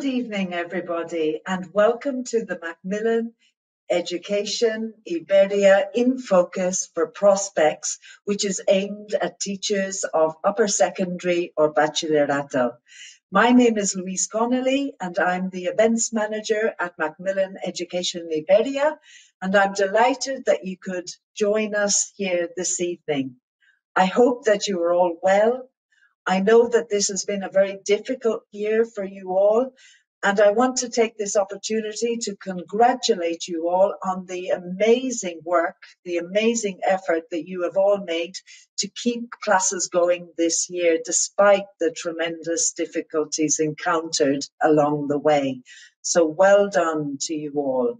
Good evening, everybody, and welcome to the Macmillan Education Iberia in Focus for Prospects, which is aimed at teachers of upper secondary or bachillerato. My name is Louise Connolly, and I'm the events manager at Macmillan Education Iberia, and I'm delighted that you could join us here this evening. I hope that you are all well. I know that this has been a very difficult year for you all, and I want to take this opportunity to congratulate you all on the amazing work, the amazing effort that you have all made to keep classes going this year, despite the tremendous difficulties encountered along the way. So well done to you all.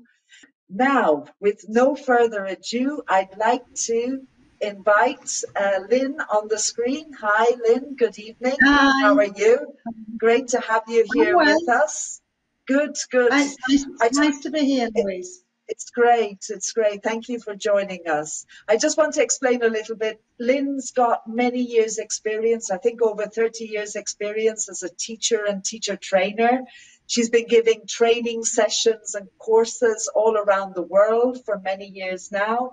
Now, with no further ado, I'd like to invite Lynn on the screen. Hi, Lynn. Good evening. Hi. How are you? Great to have you here with us. Good, good. Nice to be here, Louise. It's great. It's great. Thank you for joining us. I just want to explain a little bit. Lynn's got many years' experience, I think over 30 years' experience as a teacher and teacher trainer. She's been giving training sessions and courses all around the world for many years now.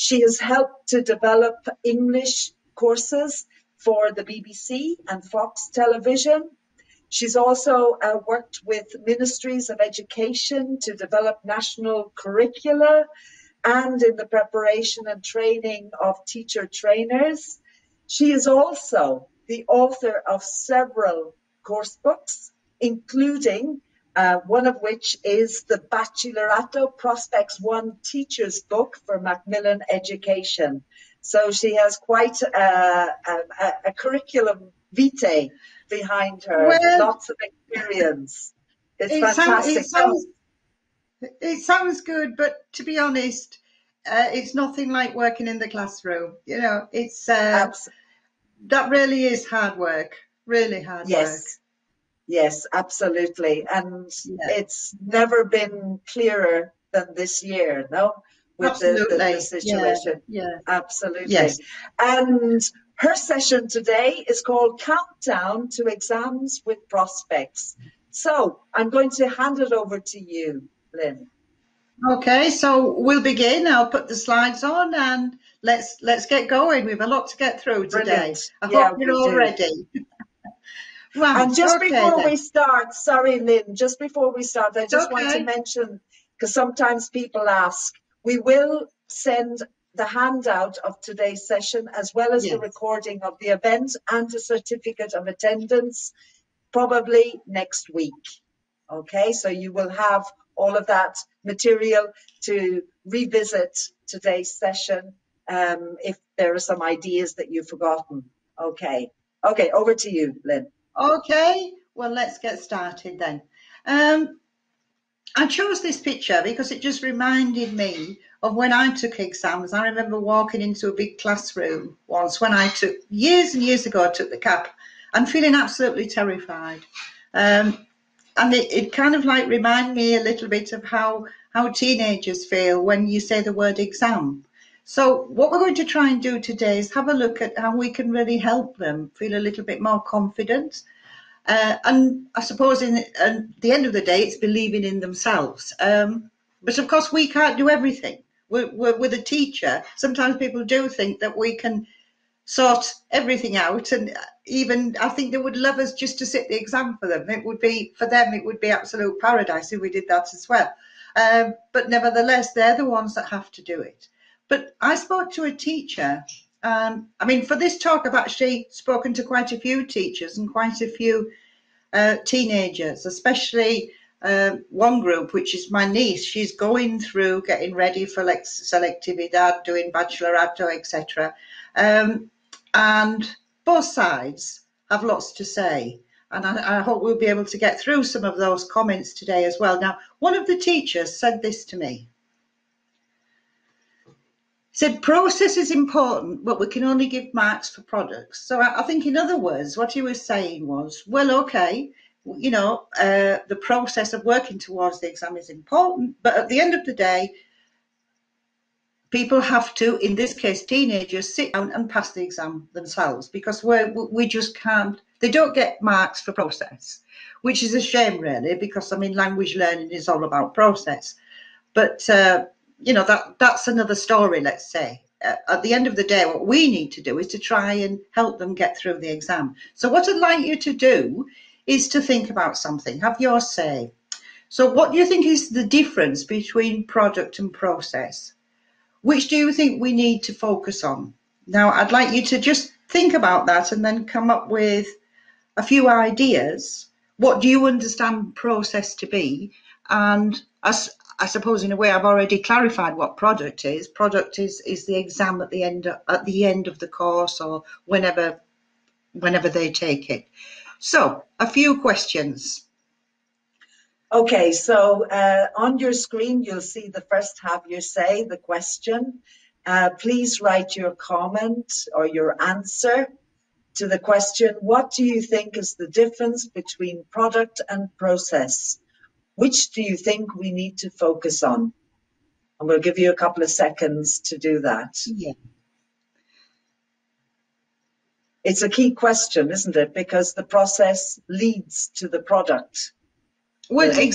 She has helped to develop English courses for the BBC and Fox Television. She's also worked with ministries of education to develop national curricula and in the preparation and training of teacher trainers. She is also the author of several course books, including one of which is the Bachillerato Prospects One Teachers Book for Macmillan Education. So she has quite a curriculum vitae behind her, lots of experience. It's fantastic. It sounds good, but to be honest, it's nothing like working in the classroom. You know, it's that really is hard work, really hard work. Yes, absolutely. And it's never been clearer than this year, no? With the situation. Yeah. Absolutely. Yes. And her session today is called Countdown to Exams with Prospects. So I'm going to hand it over to you, Lynn. Okay, so we'll begin. I'll put the slides on and let's get going. We've a lot to get through today. I hope you're all ready. Right, and just before we start, sorry Lynn, just before we start, I just want to mention, because sometimes people ask, we will send the handout of today's session as well as the recording of the event and a certificate of attendance probably next week. Okay, so you will have all of that material to revisit today's session if there are some ideas that you've forgotten. Okay, over to you, Lynn. Okay, well, let's get started then. I chose this picture because it just reminded me of when I took exams. I remember walking into a big classroom once when I took, years and years ago, I took the CAP and feeling absolutely terrified. And it kind of like reminded me a little bit of how teenagers feel when you say the word exam. So what we're going to try and do today is have a look at how we can really help them feel a little bit more confident. And I suppose at the end of the day, it's believing in themselves. But of course, we can't do everything. We're with a teacher. Sometimes people do think that we can sort everything out. And even I think they would love us just to sit the exam for them. It would be, for them, it would be absolute paradise if we did that as well. But nevertheless, they're the ones that have to do it. But I spoke to a teacher. I mean, for this talk, I've actually spoken to quite a few teachers and quite a few teenagers, especially one group, which is my niece. She's going through getting ready for selectividad, doing bachillerato, etc. And both sides have lots to say. And I hope we'll be able to get through some of those comments today as well. Now, one of the teachers said this to me. Said process is important, but we can only give marks for products. So I think, in other words, what he was saying was, well, okay, you know, the process of working towards the exam is important, but at the end of the day, people have to, in this case, teenagers, sit down and pass the exam themselves because we just can't They don't get marks for process, which is a shame, really, because, I mean, language learning is all about process. But, you know, that's another story, let's say. At the end of the day, what we need to do is to try and help them get through the exam. So what I'd like you to do is to think about something, have your say. So what do you think is the difference between product and process? Which do you think we need to focus on? Now, I'd like you to just think about that and then come up with a few ideas. What do you understand process to be? And as I suppose, in a way, I've already clarified what product is. Product is the exam at the end of the course, or whenever they take it. So, a few questions. Okay, so on your screen, you'll see the first "Have Your Say," the question. Please write your comment or your answer to the question. What do you think is the difference between product and process? Which do you think we need to focus on? And we'll give you a couple of seconds to do that. Yeah. It's a key question, isn't it? Because the process leads to the product. Well, really.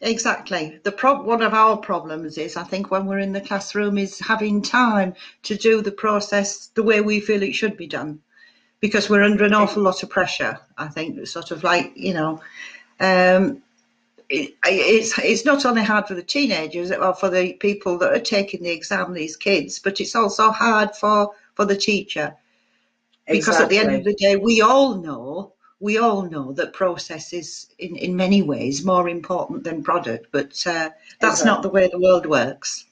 Exactly. One of our problems is, I think, when we're in the classroom, is having time to do the process the way we feel it should be done, because we're under an awful lot of pressure. I think it's sort of like, you know, it's not only hard for the teenagers or for the people that are taking the exam, these kids, but it's also hard for the teacher. Because at the end of the day, we all know that process is in many ways more important than product, but that's not the way the world works.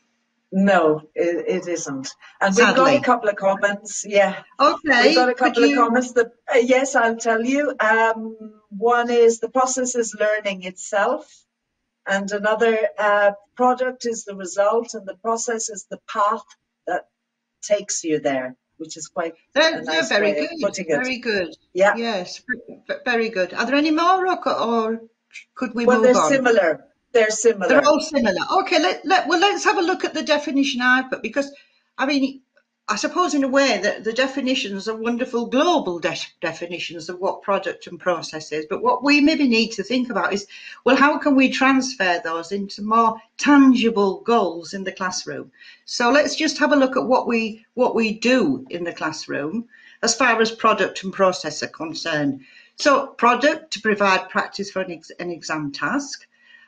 No, it isn't. And sadly, we've got a couple of comments. Yeah. Okay. We've got a couple of comments. Yes, I'll tell you. One is the process is learning itself, and another product is the result, and the process is the path that takes you there, which is quite nice very way good. Of putting it. Very good. Yeah. Yes. Very good. Are there any more, or could we move on? Well, they're similar. They're similar. They're all similar. Okay, let's have a look at the definition I put, because, I mean, I suppose in a way that the definitions are wonderful global definitions of what product and process is. But what we maybe need to think about is, well, how can we transfer those into more tangible goals in the classroom? So let's just have a look at what we do in the classroom as far as product and process are concerned. So product, to provide practice for an exam task,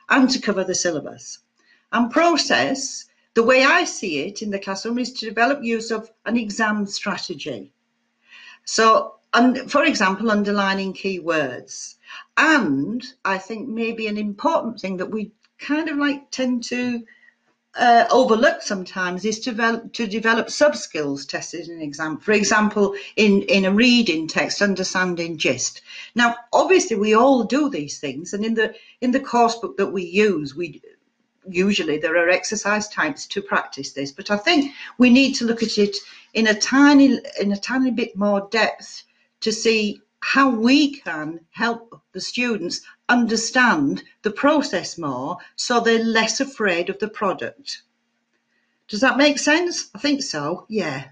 and to cover the syllabus. And process, the way I see it in the classroom, is to develop use of an exam strategy. So, for example, underlining key words. And I think maybe an important thing that we kind of like tend to overlook sometimes is to develop sub-skills tested in exam. For example, in a reading text, understanding gist. Now, obviously, we all do these things, and in the course book that we use, we usually there are exercise types to practice this. But I think we need to look at it in a tiny bit more depth to see how we can help the students understand the process more, so they're less afraid of the product. Does that make sense? I think so, yeah.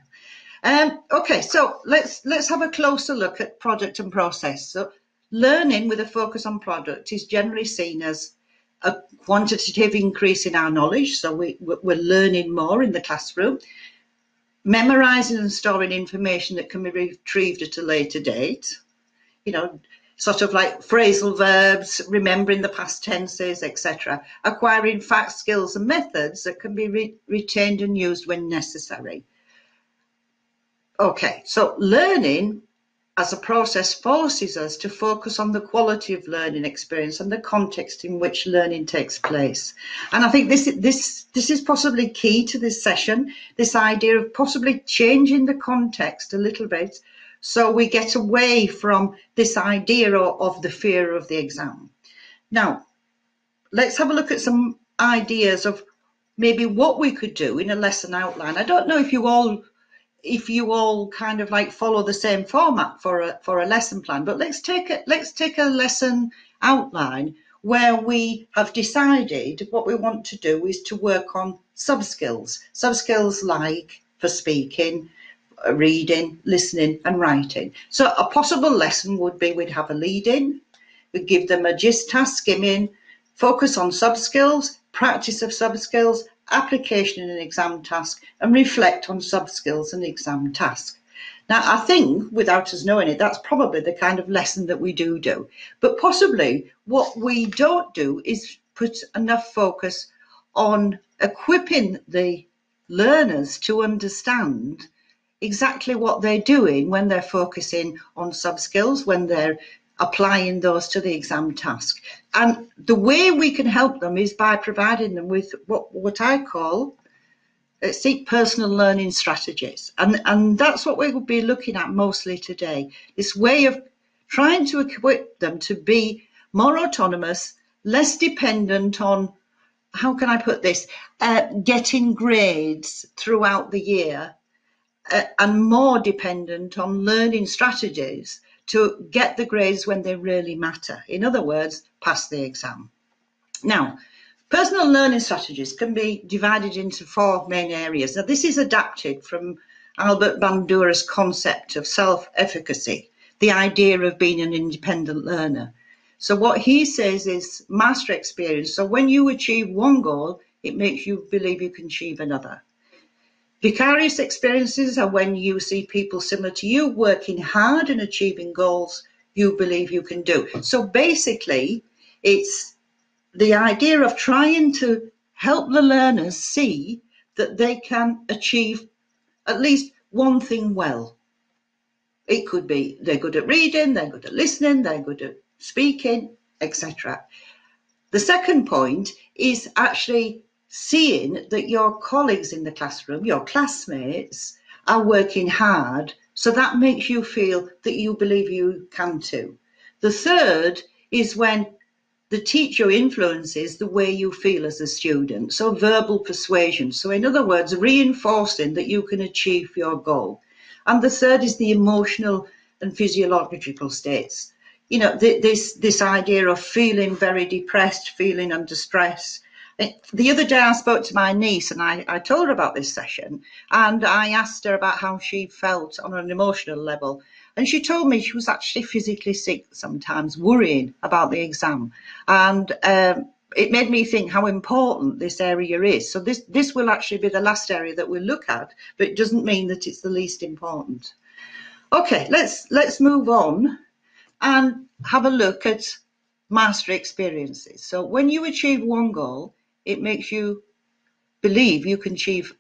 Okay, so let's have a closer look at product and process. So learning with a focus on product is generally seen as a quantitative increase in our knowledge, so we're learning more in the classroom, memorising and storing information that can be retrieved at a later date. You know, sort of like phrasal verbs, remembering the past tenses, etc. Acquiring facts, skills and methods that can be retained and used when necessary. Okay, so learning as a process forces us to focus on the quality of learning experience and the context in which learning takes place. And I think this is possibly key to this session, this idea of possibly changing the context a little bit, so we get away from this idea of the fear of the exam. Now, let's have a look at some ideas of maybe what we could do in a lesson outline. I don't know if you all kind of like follow the same format for a lesson plan, but let's take a lesson outline where we have decided what we want to do is to work on sub skills like for speaking, reading, listening and writing. So a possible lesson would be we'd have a lead-in, we'd give them a gist task, skimming, focus on sub-skills, practice of sub-skills, application in an exam task, and reflect on sub-skills and exam task. Now, I think, without us knowing it, that's probably the kind of lesson that we do. But possibly what we don't do is put enough focus on equipping the learners to understand exactly what they're doing when they're focusing on sub-skills, when they're applying those to the exam task. And the way we can help them is by providing them with what I call seek personal learning strategies. And that's what we will be looking at mostly today, this way of trying to equip them to be more autonomous, less dependent on, how can I put this, getting grades throughout the year, and more dependent on learning strategies to get the grades when they really matter. In other words, pass the exam. Now, personal learning strategies can be divided into four main areas. Now, this is adapted from Albert Bandura's concept of self-efficacy, the idea of being an independent learner. So what he says is master experience. So when you achieve one goal, it makes you believe you can achieve another. Vicarious experiences are when you see people similar to you working hard and achieving goals you believe you can do. So basically, it's the idea of trying to help the learners see that they can achieve at least one thing well. It could be they're good at reading, they're good at listening, they're good at speaking, etc. The second point is actually seeing that your colleagues in the classroom, your classmates, are working hard, so that makes you feel that you believe you can too. The third is when the teacher influences the way you feel as a student, so verbal persuasion. So in other words, reinforcing that you can achieve your goal. And the third is the emotional and physiological states. You know, this idea of feeling very depressed, feeling under stress. The other day I spoke to my niece and I told her about this session, and I asked her about how she felt on an emotional level, and she told me she was actually physically sick sometimes, worrying about the exam. And it made me think how important this area is. So this will actually be the last area that we'll look at, but it doesn't mean that it's the least important. Okay, let's move on and have a look at master experiences. So when you achieve one goal, it makes you believe you can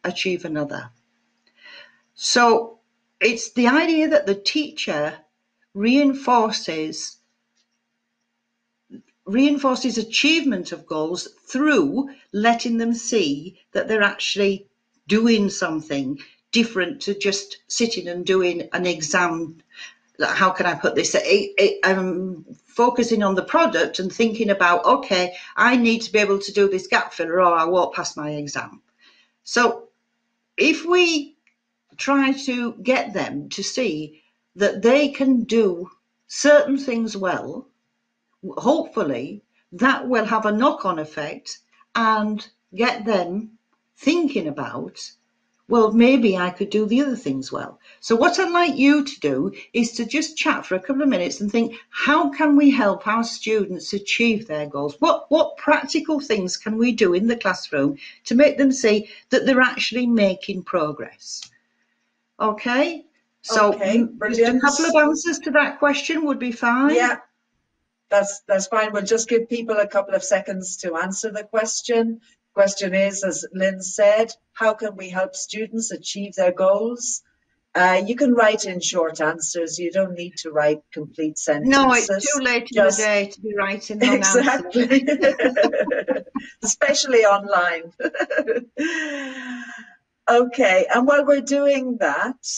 achieve another. So it's the idea that the teacher reinforces achievement of goals through letting them see that they're actually doing something different to just sitting and doing an exam. How can I put this? Focusing on the product and thinking about, okay, I need to be able to do this gap filler or I won't pass my exam. So if we try to get them to see that they can do certain things well, hopefully that will have a knock-on effect and get them thinking about, well, maybe I could do the other things well. So what I'd like you to do is to just chat for a couple of minutes and think, how can we help our students achieve their goals? What practical things can we do in the classroom to make them see that they're actually making progress? Okay, so just a couple of answers to that question would be fine. Yeah, that's fine. We'll just give people a couple of seconds to answer the question. Question is, as Lynn said, how can we help students achieve their goals? You can write in short answers. You don't need to write complete sentences. No, it's too late in the day to be writing long answers. Especially online. Okay, and while we're doing that,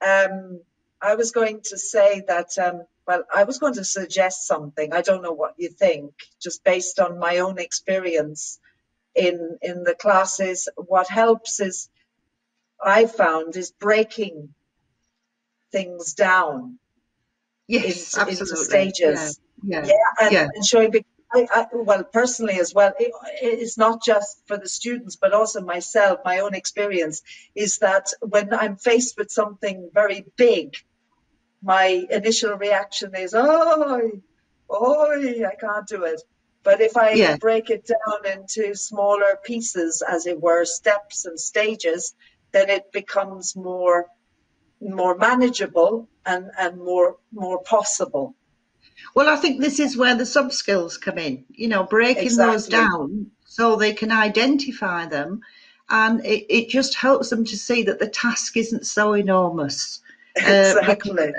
I was going to say that, well, I was going to suggest something. I don't know what you think, just based on my own experience. In the classes, what helps is, I found, is breaking things down into stages. Yeah. And showing, Well, personally as well, it's not just for the students, but also myself, my own experience is that when I'm faced with something very big, my initial reaction is, I can't do it. But if I break it down into smaller pieces, as it were, steps and stages, then it becomes more manageable and more possible. Well, I think this is where the sub skills come in, you know, breaking those down so they can identify them. And it just helps them to see that the task isn't so enormous. Exactly.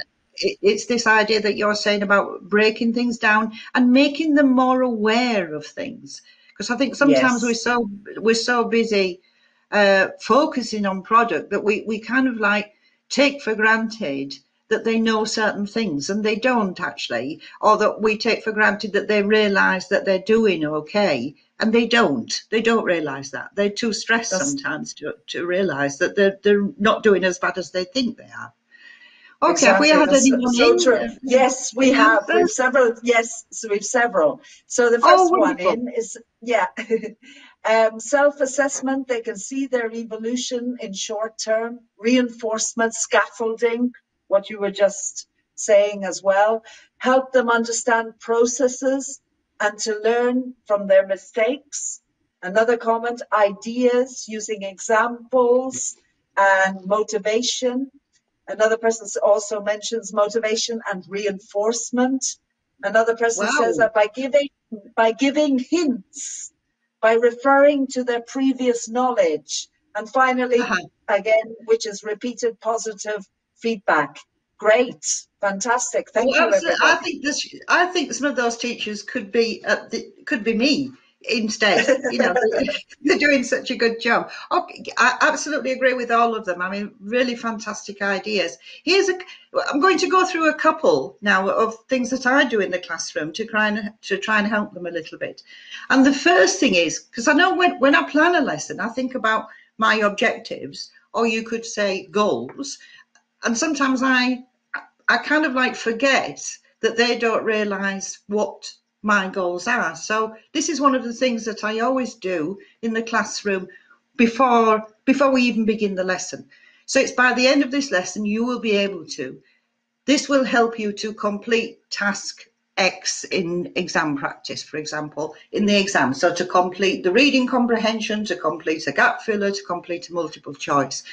It's this idea that you're saying about breaking things down and making them more aware of things. Because I think sometimes we're so busy focusing on product that we kind of like take for granted that they know certain things, and they don't actually, or that we take for granted that they realise that they're doing okay, and they don't. They don't realise that. They're too stressed sometimes to realise that they're not doing as bad as they think they are. Okay, exactly. Have we had anyone in? Yes, we have. We've several. Yes, so we've several. So the first one in is self-assessment. They can see their evolution in short term reinforcement, scaffolding. What you were just saying as well, help them understand processes and to learn from their mistakes. Another comment, ideas, using examples and motivation. Another person also mentions motivation and reinforcement. Another person says that by giving hints, by referring to their previous knowledge. And finally, again, which is repeated positive feedback. Great, fantastic. Thank you. Absolutely. I think some of those teachers could be me instead. You know, they're doing such a good job. Okay, I absolutely agree with all of them. I mean, really fantastic ideas. I'm going to go through a couple now of things that I do in the classroom to try and help them a little bit. And the first thing is, because I know when I plan a lesson, I think about my objectives, or you could say goals. And sometimes I kind of like forget that they don't realise what my goals are. So this is one of the things that I always do in the classroom before we even begin the lesson. So it's by the end of this lesson, you will be able to. This will help you to complete task X in exam practice, for example, in the exam. So to complete the reading comprehension, to complete a gap filler, to complete a multiple choice.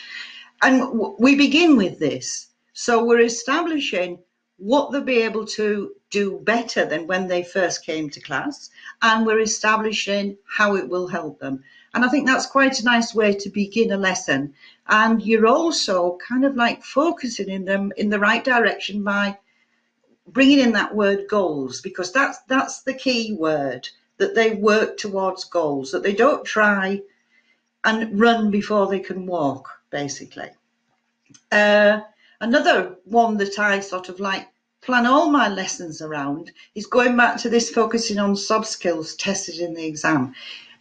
And we begin with this. So we're establishing what they'll be able to do better than when they first came to class. And we're establishing how it will help them. And I think that's quite a nice way to begin a lesson. And you're also kind of like focusing in them in the right direction by bringing in that word goals, because that's the key word, that they work towards goals, that they don't try and run before they can walk. Basically, another one that I sort of like plan all my lessons around is going back to this focusing on soft skills tested in the exam.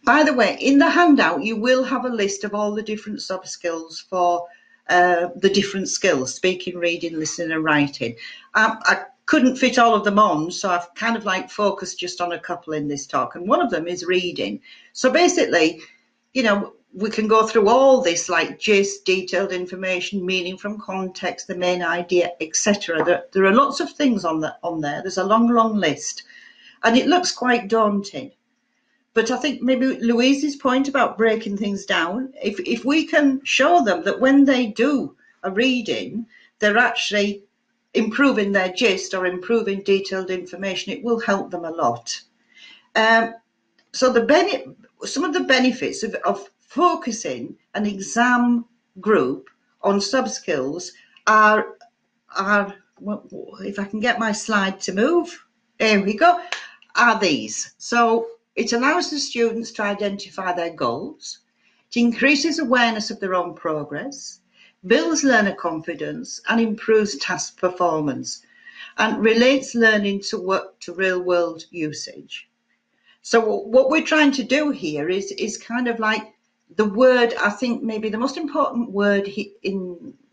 By the way, in the handout, you will have a list of all the different soft skills for the different skills, speaking, reading, listening and writing. I couldn't fit all of them on, so I've kind of like focused just on a couple in this talk, and one of them is reading. So basically, you know, we can go through all this, like gist, detailed information, meaning from context, the main idea, etc. There are lots of things on there. There's a long, long list, and it looks quite daunting. But I think maybe Louise's point about breaking things down, if we can show them that when they do a reading, they're actually improving their gist or improving detailed information, it will help them a lot. So some of the benefits of focusing an exam group on sub skills if I can get my slide to move, there we go, are these. So it allows the students to identify their goals, it increases awareness of their own progress, builds learner confidence and improves task performance, and relates learning to real world usage. So what we're trying to do here is kind of like the word, I think maybe the most important word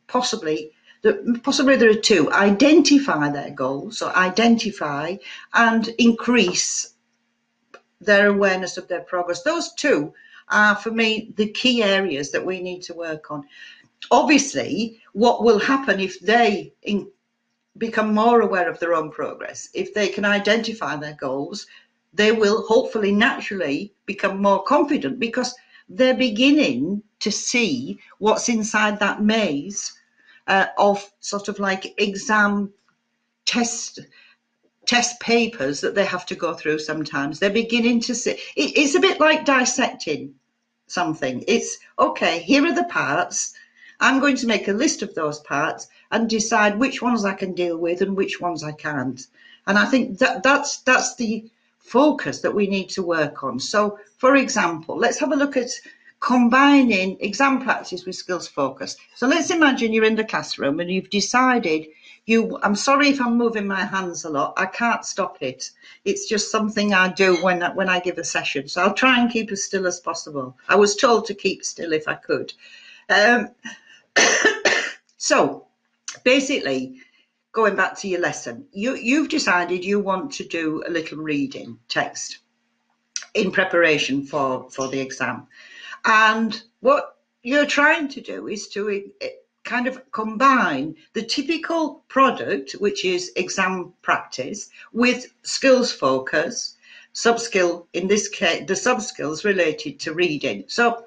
possibly there are two, identify their goals, so identify, and increase their awareness of their progress. Those two are, for me, the key areas that we need to work on. Obviously, what will happen if they become more aware of their own progress, if they can identify their goals, they will hopefully naturally become more confident because they're beginning to see what's inside that maze of sort of like exam test papers that they have to go through sometimes. They're beginning to see, it's a bit like dissecting something. It's, okay, here are the parts. I'm going to make a list of those parts and decide which ones I can deal with and which ones I can't. And I think that's the focus that we need to work on. So, for example, let's have a look at combining exam practice with skills focus. So let's imagine you're in the classroom and you've decided I'm sorry if I'm moving my hands a lot, I can't stop it. It's just something I do when I give a session. So I'll try and keep as still as possible. I was told to keep still if I could. So basically, going back to your lesson, you've decided you want to do a little reading text in preparation for the exam. And what you're trying to do is to kind of combine the typical product, which is exam practice, with skills focus, sub-skill, in this case, the sub-skills related to reading. So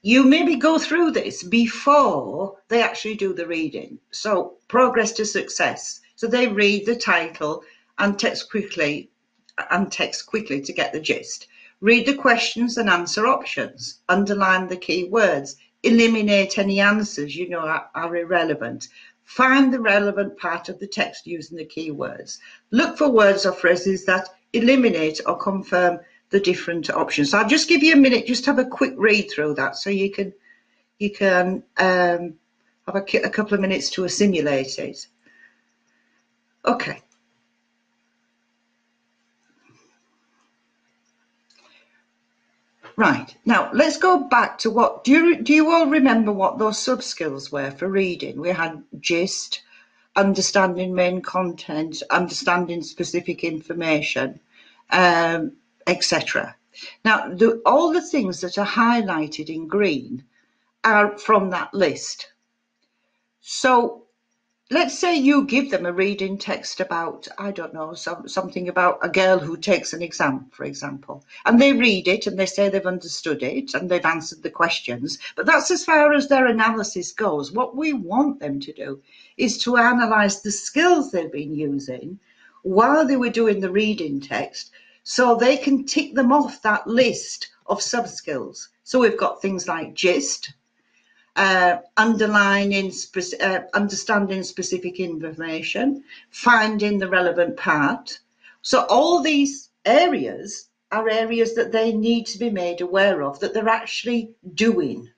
you maybe go through this before they actually do the reading. So progress to success. So they read the title and text quickly to get the gist. Read the questions and answer options. Underline the key words. Eliminate any answers you know are irrelevant. Find the relevant part of the text using the key words. Look for words or phrases that eliminate or confirm the different options. So I'll just give you a minute, just have a quick read through that, so you can have a couple of minutes to assimilate it. Okay. Right, now let's go back to what, do you all remember what those sub-skills were for reading? We had gist, understanding main content, understanding specific information, etc. Now, all the things that are highlighted in green are from that list. So let's say you give them a reading text about, I don't know, something about a girl who takes an exam, for example, and they read it and they say they've understood it and they've answered the questions, but that's as far as their analysis goes. What we want them to do is to analyse the skills they've been using while they were doing the reading text, so they can tick them off that list of sub-skills. So we've got things like gist, understanding specific information, finding the relevant part. So all these areas are areas that they need to be made aware of, that they're actually doing,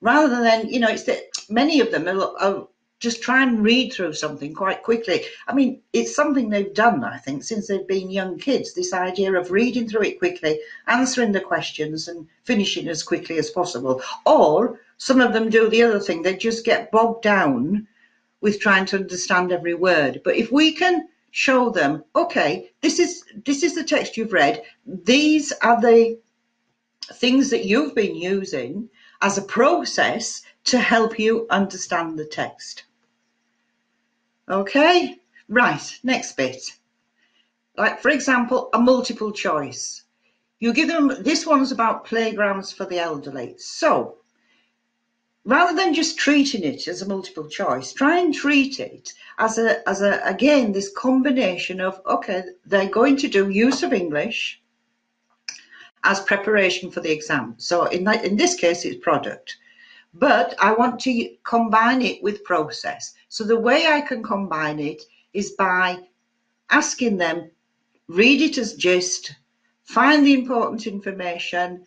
rather than, you know, it's that many of them are just try and read through something quite quickly. I mean, it's something they've done, I think, since they've been young kids, this idea of reading through it quickly, answering the questions and finishing as quickly as possible. Or some of them do the other thing, they just get bogged down with trying to understand every word. But if we can show them, okay, this is the text you've read, these are the things that you've been using as a process to help you understand the text. Okay, right, next bit. Like, for example, a multiple choice. You give them, this one's about playgrounds for the elderly. So rather than just treating it as a multiple choice, try and treat it as a again, this combination of, okay, they're going to do use of English as preparation for the exam. So in this case, it's product, but I want to combine it with process. So the way I can combine it is by asking them, read it as gist, find the important information,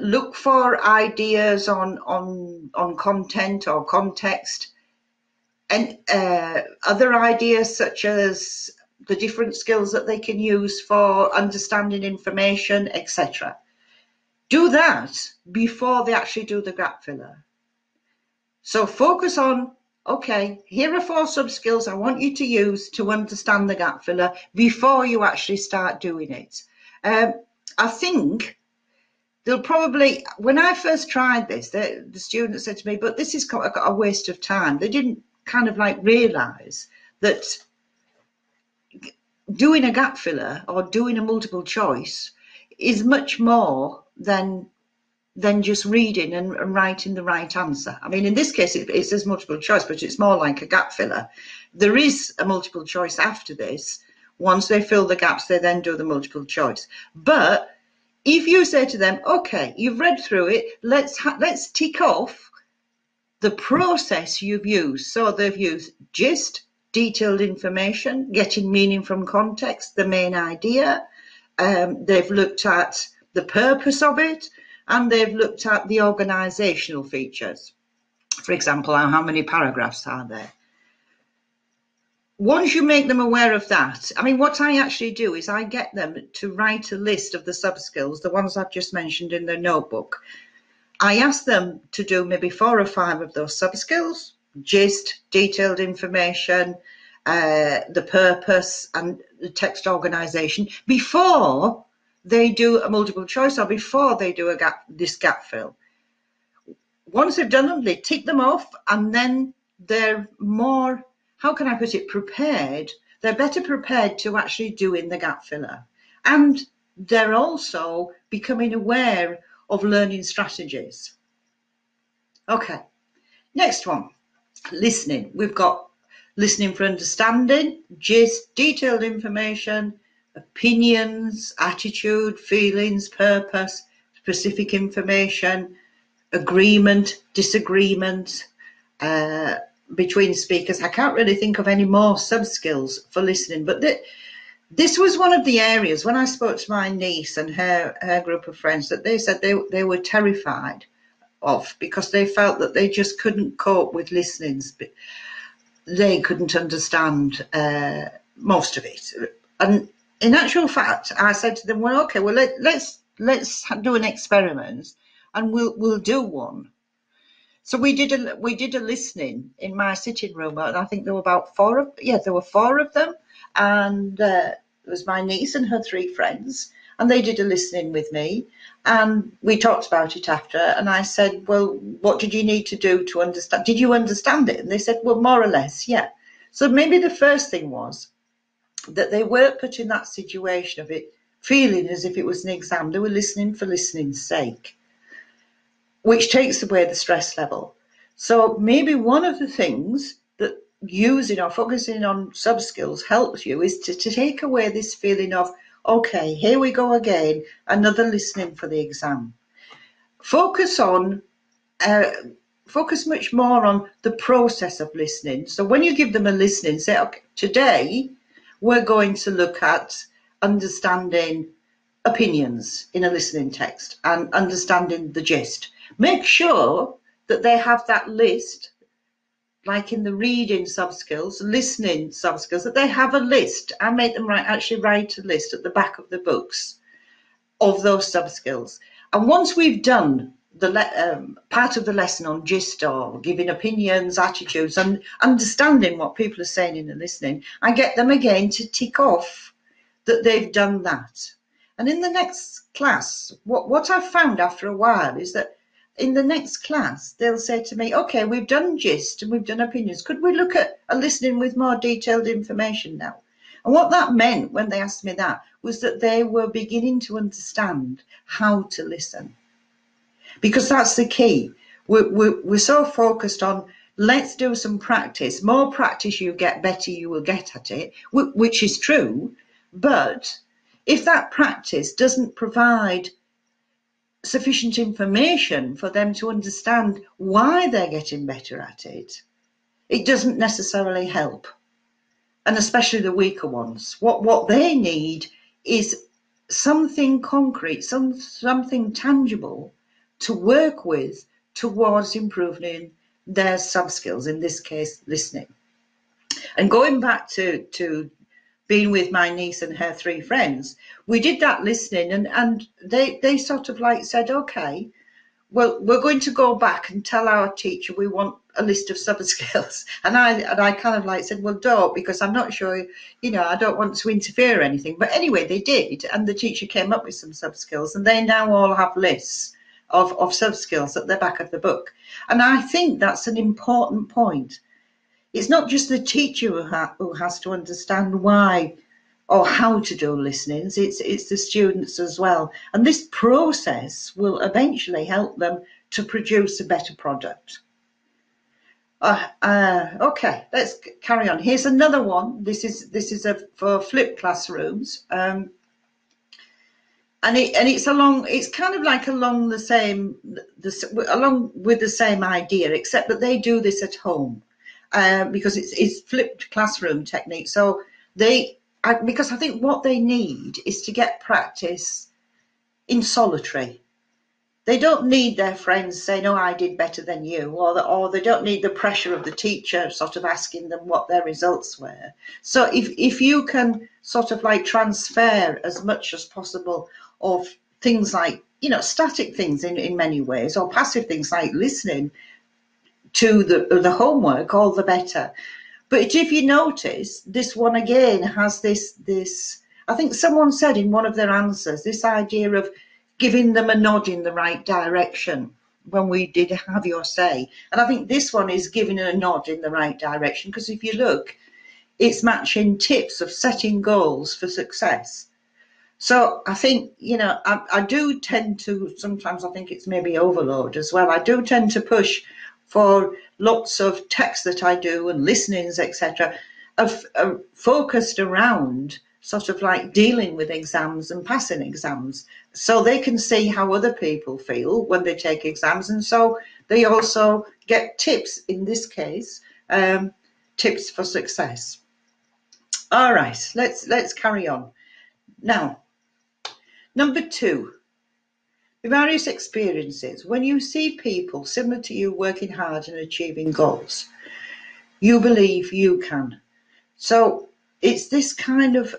look for ideas on content or context, and other ideas such as the different skills that they can use for understanding information, etc. Do that before they actually do the gap filler. So focus on, okay, here are 4 sub-skills I want you to use to understand the gap filler before you actually start doing it. I think they'll probably, when I first tried this, the student said to me, but this is a waste of time. They didn't kind of like realise that doing a gap filler or doing a multiple choice is much more than just reading and writing the right answer. I mean, in this case, it says multiple choice, but it's more like a gap filler. There is a multiple choice after this. Once they fill the gaps, they then do the multiple choice. But if you say to them, okay, you've read through it, let's tick off the process you've used. So they've used gist, detailed information, getting meaning from context, the main idea. They've looked at the purpose of it, and they've looked at the organisational features. For example, how many paragraphs are there? Once you make them aware of that, I mean, what I actually do is I get them to write a list of the sub-skills, the ones I've just mentioned in their notebook. I ask them to do maybe 4 or 5 of those sub-skills, gist, detailed information, the purpose and the text organisation, before they do a multiple choice or before they do this gap fill. Once they've done them, they tick them off, and then they're more, how can I put it, prepared. They're better prepared to actually do in the gap filler. And they're also becoming aware of learning strategies. Okay, next one, listening. We've got listening for understanding, gist, detailed information, opinions, attitude, feelings, purpose, specific information, agreement, disagreement, between speakers. I can't really think of any more sub-skills for listening, but this was one of the areas when I spoke to my niece and her group of friends that they said they were terrified of, because they felt that they just couldn't cope with listening. They couldn't understand most of it. And in actual fact, I said to them, well, okay, well, let's do an experiment, and we'll do one. So we did a listening in my sitting room, and I think there were about four of them, and it was my niece and her 3 friends, and they did a listening with me, and we talked about it after, and I said, well, what did you need to do to understand? Did you understand it? And they said, well, more or less, yeah. So maybe the first thing was that they weren't put in that situation of it feeling as if it was an exam. They were listening for listening's sake, which takes away the stress level. So maybe one of the things that using or focusing on sub-skills helps you is to take away this feeling of, okay, here we go again, another listening for the exam. Focus much more on the process of listening. So when you give them a listening, say, okay, today we're going to look at understanding opinions in a listening text and understanding the gist. Make sure that they have that list, like in the reading sub-skills, listening sub-skills, that they have a list. I make them actually write a list at the back of the books of those sub-skills. And once we've done the part of the lesson on gist or giving opinions, attitudes, and understanding what people are saying in the listening, I get them again to tick off that they've done that. And in the next class, what I found after a while is that in the next class, they'll say to me, okay, we've done gist and we've done opinions. Could we look at a listening with more detailed information now? And what that meant when they asked me that was that they were beginning to understand how to listen. Because that's the key. We're so focused on, let's do some practice. More practice you get, better you will get at it, which is true. But if that practice doesn't provide sufficient information for them to understand why they're getting better at it, it doesn't necessarily help. And especially the weaker ones, what they need is something concrete, something tangible to work with towards improving their sub-skills, in this case listening. And going back to being with my niece and her 3 friends, we did that listening, and they sort of like said, okay, well, we're going to go back and tell our teacher we want a list of seven skills. And I kind of like said, well, don't, because I'm not sure, you know, I don't want to interfere or anything. But anyway, they did, and the teacher came up with some sub skills, and they now all have lists of sub skills at the back of the book. And I think that's an important point. It's not just the teacher who has to understand why or how to do listenings, it's the students as well. And this process will eventually help them to produce a better product. Okay, let's carry on. Here's another one. This is for flipped classrooms, and it's kind of like along with the same idea, except that they do this at home, because it's flipped classroom technique. So because I think what they need is to get practice in solitary. They don't need their friends saying, oh, I did better than you, or they don't need the pressure of the teacher sort of asking them what their results were. So if you can sort of like transfer as much as possible of things like, you know, static things in many ways, or passive things like listening to the homework, all the better. But if you notice, this one again has this, I think someone said in one of their answers, this idea of giving them a nod in the right direction when we did have your say. And I think this one is giving a nod in the right direction, because if you look, it's matching tips of setting goals for success. So I think, you know, I do tend to, sometimes I think it's maybe overload as well. I do tend to push for lots of texts that I do and listenings, etc., are focused around sort of like dealing with exams and passing exams, so they can see how other people feel when they take exams, and so they also get tips, in this case, tips for success. All right, let's carry on. Now, number 2. The various experiences. When you see people similar to you working hard and achieving goals, you believe you can. So it's this kind of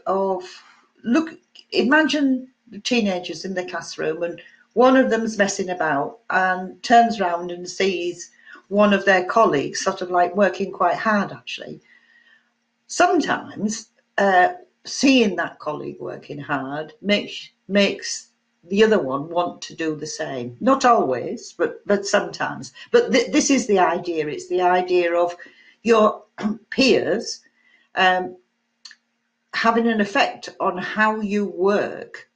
look, imagine the teenagers in the classroom, and one of them's messing about and turns around and sees one of their colleagues sort of like working quite hard, actually. Sometimes seeing that colleague working hard makes the other one want to do the same. Not always, but sometimes. But this is the idea. It's the idea of your peers having an effect on how you work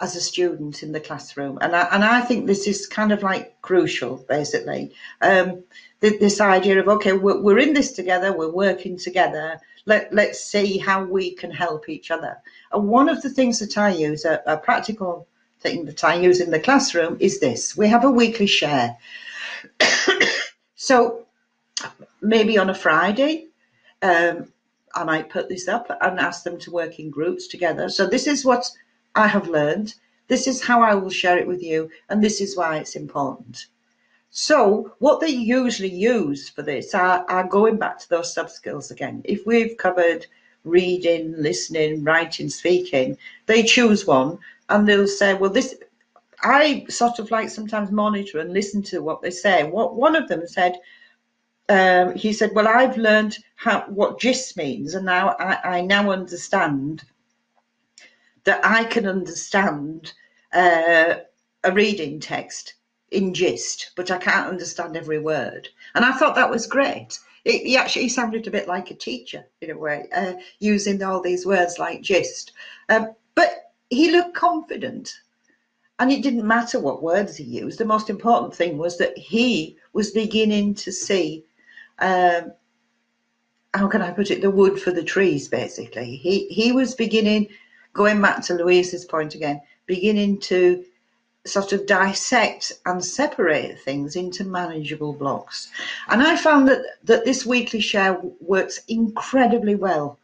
as a student in the classroom. And I think this is kind of like crucial, basically. This idea of, okay, we're in this together, we're working together, let's see how we can help each other. And one of the things that I use, a practical thing that I use in the classroom, is this. We have a weekly share. So maybe on a Friday, I might put this up and ask them to work in groups together. So this is what I have learned. This is how I will share it with you. And this is why it's important. So what they usually use for this are going back to those sub skills again. If we've covered reading, listening, writing, speaking, they choose one and they'll say, well, this, I sort of like sometimes monitor and listen to what they say. What one of them said, he said, well, I've learned what gist means, and now I now understand that I can understand a reading text in gist, but I can't understand every word. And I thought that was great. He actually sounded a bit like a teacher in a way, using all these words like gist. But he looked confident, and it didn't matter what words he used. The most important thing was that he was beginning to see, how can I put it, the wood for the trees, basically. He was beginning, going back to Louise's point again, beginning to sort of dissect and separate things into manageable blocks. And I found that this weekly share works incredibly well,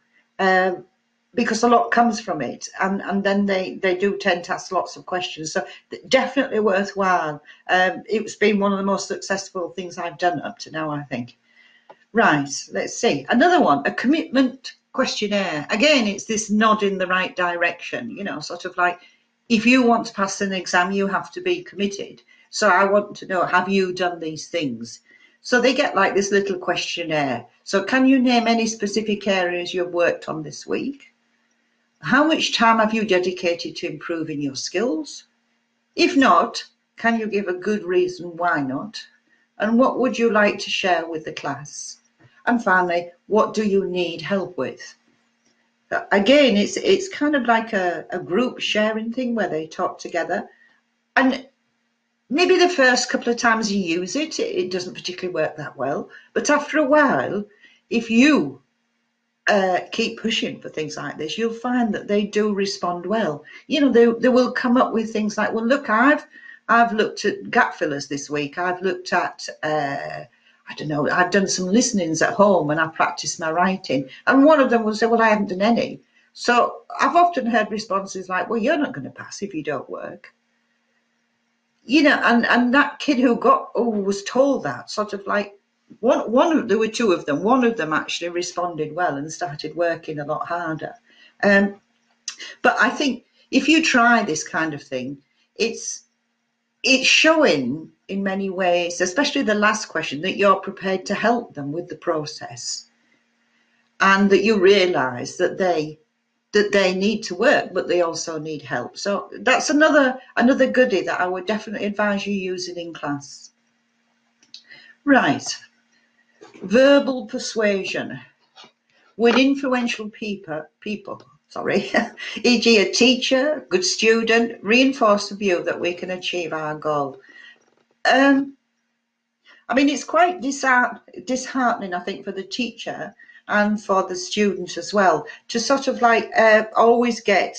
because a lot comes from it, and then they do tend to ask lots of questions. So definitely worthwhile. It's been one of the most successful things I've done up to now, I think. Right, let's see. Another one, a commitment questionnaire. Again, it's this nod in the right direction, you know, sort of like, if you want to pass an exam, you have to be committed. So I want to know, have you done these things? So they get like this little questionnaire. So can you name any specific areas you've worked on this week? How much time have you dedicated to improving your skills? If not, can you give a good reason why not? And what would you like to share with the class? And finally, what do you need help with? Again, it's kind of like a group sharing thing where they talk together. And maybe the first couple of times you use it, it doesn't particularly work that well. But after a while, if you keep pushing for things like this, you'll find that they do respond well. You know, they will come up with things like, well, look, I've looked at gap fillers this week. I've looked at, I don't know, I've done some listenings at home and I practiced my writing. And one of them will say, well, I haven't done any. So I've often heard responses like, well, you're not going to pass if you don't work. You know, and that kid who was told that, sort of like, there were two of them. One of them actually responded well and started working a lot harder. But I think if you try this kind of thing, it's showing in many ways, especially the last question, that you're prepared to help them with the process, and that you realise that they need to work, but they also need help. So that's another goodie that I would definitely advise you using in class. Right, verbal persuasion. With influential people, sorry, e.g. a teacher, good student, reinforce the view that we can achieve our goal. I mean, it's quite disheartening, I think, for the teacher and for the student as well, to sort of like always get,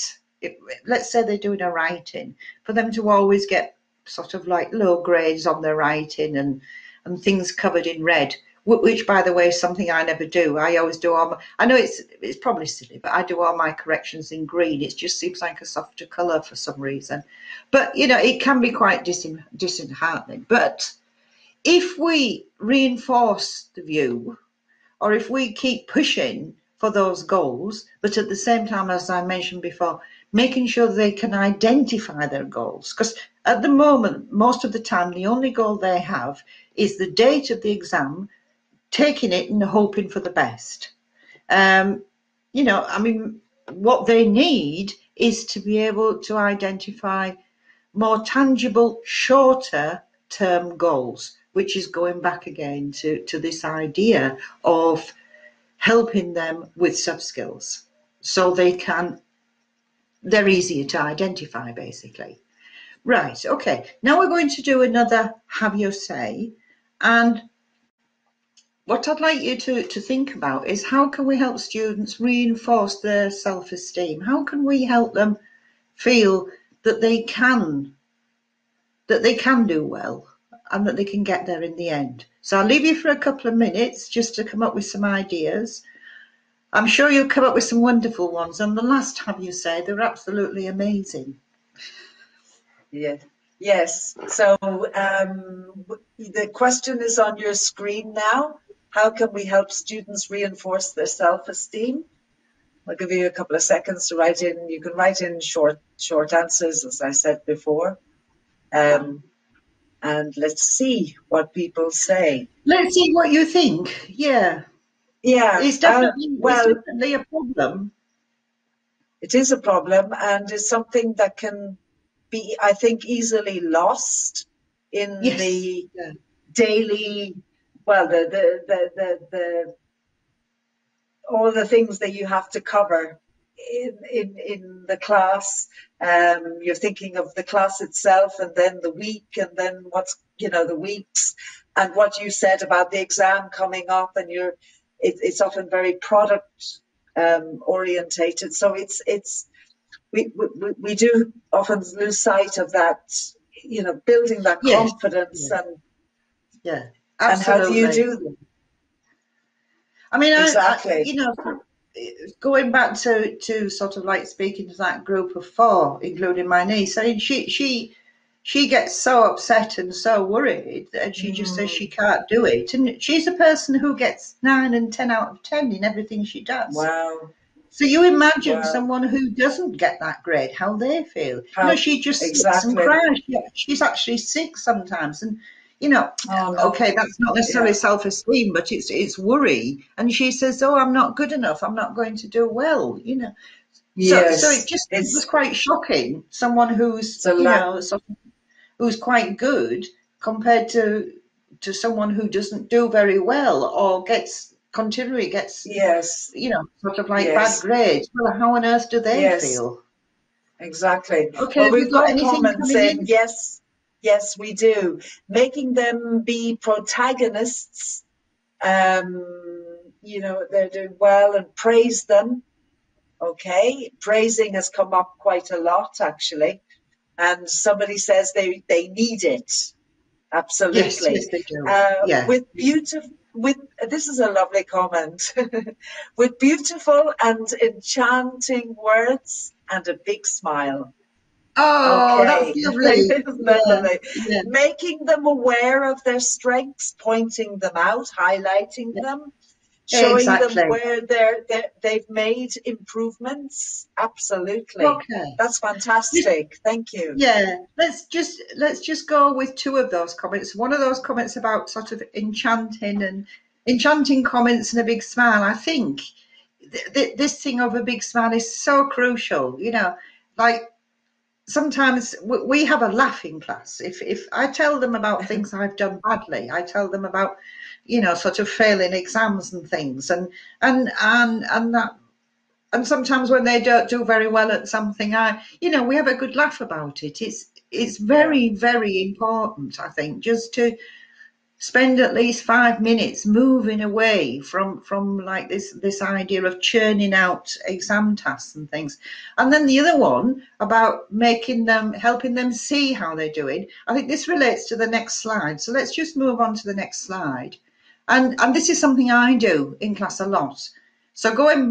let's say they're doing a writing, for them to always get sort of like low grades on their writing and things covered in red, which, by the way, is something I never do. I always do all my, I know it's probably silly, but I do all my corrections in green. It just seems like a softer colour for some reason. But, you know, it can be quite disheartening. But if we reinforce the view, or if we keep pushing for those goals, but at the same time, as I mentioned before, making sure they can identify their goals, because at the moment, most of the time, the only goal they have is the date of the exam, taking it and hoping for the best. You know, I mean, what they need is to be able to identify more tangible, shorter term goals, which is going back again to this idea of helping them with soft skills, so they're easier to identify, basically. Right, okay, now we're going to do another have your say, and what I'd like you to think about is, how can we help students reinforce their self-esteem? How can we help them feel that they can do well and that they can get there in the end? So I'll leave you for a couple of minutes just to come up with some ideas. I'm sure you'll come up with some wonderful ones, and the last have you say, they're absolutely amazing. Yeah. Yes. So the question is on your screen now. How can we help students reinforce their self-esteem? I'll give you a couple of seconds to write in. You can write in short answers, as I said before. And let's see what people say. Let's see what you think. Yeah. Yeah. It's definitely a problem. It is a problem, and it's something that can be, I think, easily lost in the daily, well, the all the things that you have to cover in the class. You're thinking of the class itself, and then the week, and then what's, you know, the weeks, and what you said about the exam coming up, and it's often very product orientated. So we do often lose sight of that, you know, building that confidence. And absolutely. And how do you do them? I mean, exactly. You know, going back to sort of like speaking to that group of four, including my niece, I mean, she gets so upset and so worried, and she just says she can't do it. And she's a person who gets 9 and 10 out of 10 in everything she does. Wow. So you imagine someone who doesn't get that grade, how they feel. How, no, she just sits and cries. She's actually sick sometimes. And, you know, okay, that's not necessarily self-esteem, but it's worry. And she says, oh, I'm not good enough. I'm not going to do well, you know. Yes. So it just was quite shocking. Someone who's, you know, who's quite good compared to someone who doesn't do very well or gets continually gets you know, sort of like bad grades. Well, how on earth do they feel? Exactly. Okay, well, we've got anything saying in? Yes, we do. Making them be protagonists. You know, they're doing well, and praise them. Okay, praising has come up quite a lot, actually. And somebody says they need it. Absolutely. Yes, they do. With beautiful, this is a lovely comment. With beautiful and enchanting words and a big smile. Oh, okay. That's lovely. Making them aware of their strengths, pointing them out, highlighting them. Showing them where they've made improvements. Absolutely. Okay. That's fantastic. Thank you. Yeah. Let's just go with two of those comments. One of those comments about sort of enchanting comments and a big smile. I think this thing of a big smile is so crucial. You know, like sometimes we have a laughing class. If I tell them about things I've done badly, I tell them about, you know, sort of failing exams and things, and that, and sometimes when they don't do very well at something, you know, we have a good laugh about it. It's very, very important, I think, just to spend at least 5 minutes moving away from like this idea of churning out exam tasks and things. And then the other one about helping them see how they're doing. I think this relates to the next slide. So let's just move on to the next slide. And this is something I do in class a lot. So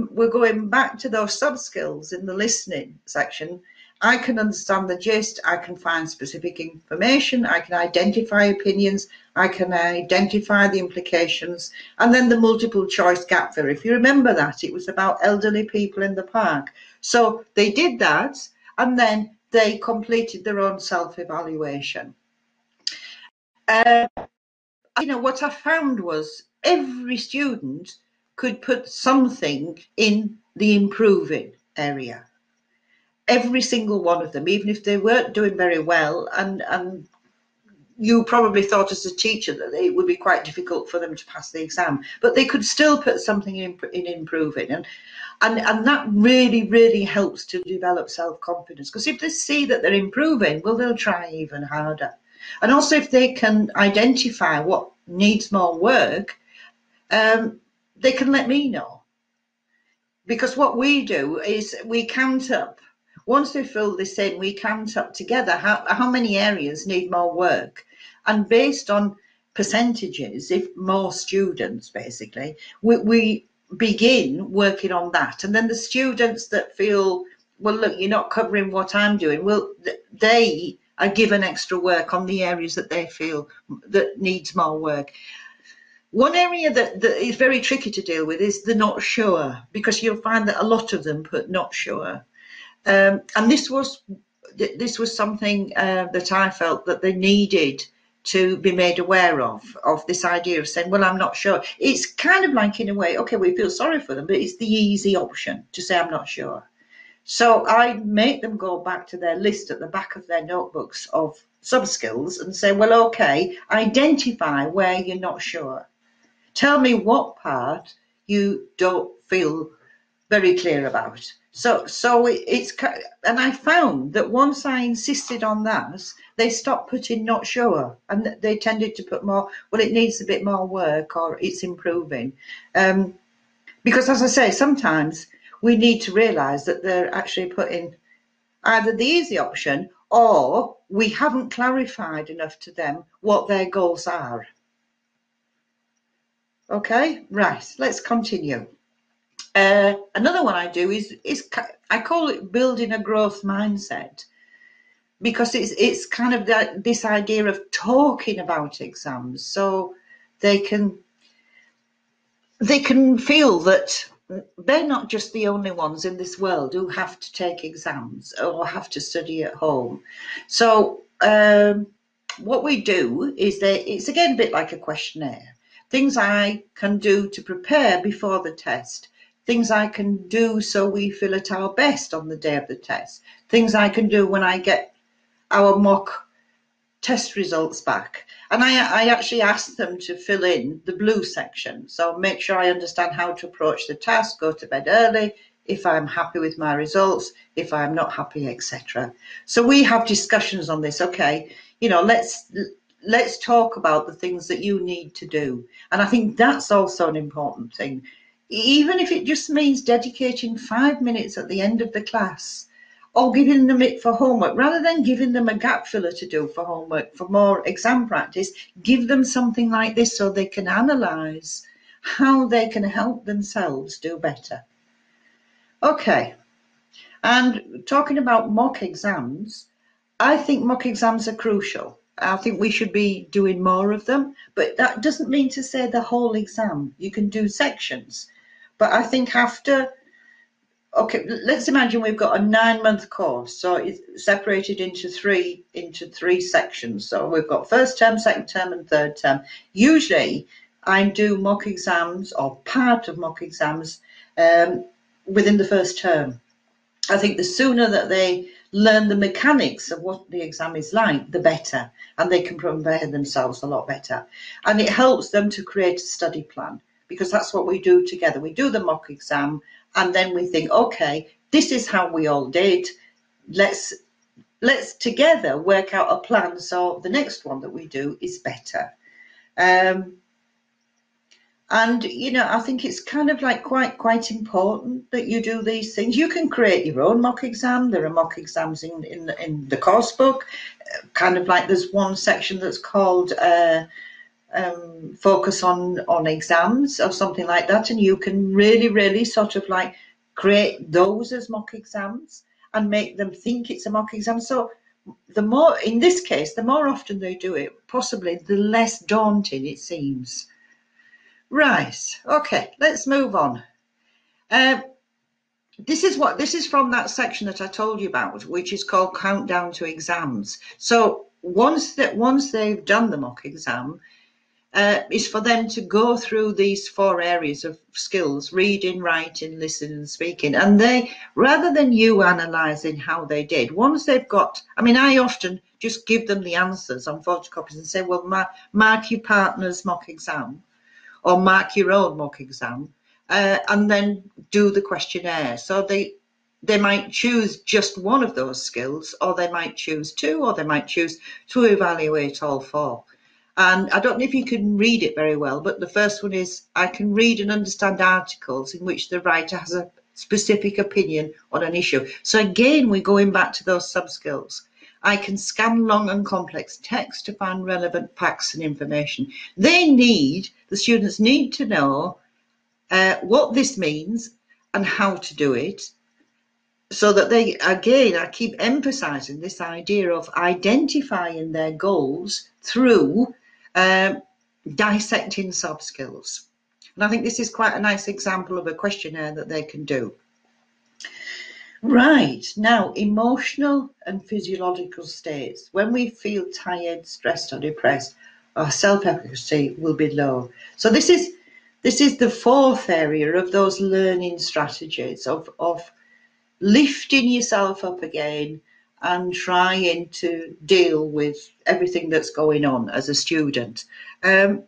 we're going back to those sub skills in the listening section. I can understand the gist, I can find specific information, I can identify opinions, I can identify the implications, and then the multiple choice gap there. If you remember that, it was about elderly people in the park. So they did that, and then they completed their own self-evaluation. You know, what I found was every student could put something in the improving area. Every single one of them, even if they weren't doing very well, and you probably thought as a teacher that it would be quite difficult for them to pass the exam, but they could still put something in improving, and that really, really helps to develop self-confidence, because if they see that they're improving, well, they'll try even harder. And also if they can identify what needs more work, they can let me know, because what we do is we count up. Once we fill this in, we count up together how many areas need more work. And based on percentages, if more students, basically, we begin working on that. And then the students that feel, well, look, you're not covering what I'm doing, well, they are given extra work on the areas that they feel that needs more work. One area that is very tricky to deal with is the not sure, because you'll find that a lot of them put not sure. And this was something that I felt that they needed to be made aware of this idea of saying, well, I'm not sure. It's kind of like, in a way, okay, we feel sorry for them, but it's the easy option to say, I'm not sure. So I make them go back to their list at the back of their notebooks of sub-skills and say, well, okay, identify where you're not sure. Tell me what part you don't feel very clear about. So it's, and I found that once I insisted on that, they stopped putting not sure, and they tended to put more, well, it needs a bit more work, or it's improving. Because, as I say, sometimes we need to realise that they're actually putting either the easy option, or we haven't clarified enough to them what their goals are. Okay, right, let's continue. Another one I do is I call it building a growth mindset, because it's kind of this idea of talking about exams, so they can feel that they're not just the only ones in this world who have to take exams or have to study at home. So what we do is that it's again a bit like a questionnaire. Things I can do to prepare before the test, things I can do so we feel at our best on the day of the test, things I can do when I get our mock test results back. And I actually asked them to fill in the blue section. So make sure I understand how to approach the task, go to bed early, if I'm happy with my results, if I'm not happy, etc. So we have discussions on this. Okay, you know, let's talk about the things that you need to do. And I think that's also an important thing. Even if it just means dedicating 5 minutes at the end of the class or giving them it for homework, rather than giving them a gap filler to do for homework, for more exam practice, give them something like this so they can analyse how they can help themselves do better. Okay, and talking about mock exams, I think mock exams are crucial. I think we should be doing more of them, but that doesn't mean to say the whole exam. You can do sections, but I think after, okay, let's imagine we've got a 9-month course, so it's separated into three sections. So we've got first term, second term and third term. Usually I do mock exams or part of mock exams within the first term. I think the sooner that they learn the mechanics of what the exam is like, the better, and they can prepare themselves a lot better. And it helps them to create a study plan, because that's what we do together. We do the mock exam, and then we think, okay, this is how we all did. Let's together work out a plan so the next one that we do is better. And you know, I think it's kind of like quite important that you do these things. You can create your own mock exam. There are mock exams in the course book. Kind of like there's one section that's called focus on exams or something like that, and you can really sort of like create those as mock exams and make them think it's a mock exam. So the more, in this case, the more often they do it, possibly the less daunting it seems. Right, okay, let's move on. This is from that section that I told you about, which is called Countdown to Exams. So once they've done the mock exam, is for them to go through these 4 areas of skills: reading, writing, listening and speaking. And they, rather than you analysing how they did, once they've got, I mean, I often just give them the answers on photocopies and say, well, mark your partner's mock exam or mark your own mock exam, and then do the questionnaire. So they might choose just one of those skills, or they might choose 2, or they might choose to evaluate all 4. And I don't know if you can read it very well, but the first one is, I can read and understand articles in which the writer has a specific opinion on an issue. So again, we're going back to those sub-skills. I can scan long and complex text to find relevant facts and information. The students need to know what this means and how to do it, so that they, again, I keep emphasising this idea of identifying their goals through dissecting sub skills. And I think this is quite a nice example of a questionnaire that they can do. Right, now, emotional and physiological states. When we feel tired, stressed or depressed, our self-efficacy will be low. So this is the 4th area of those learning strategies of lifting yourself up again and trying to deal with everything that's going on as a student. I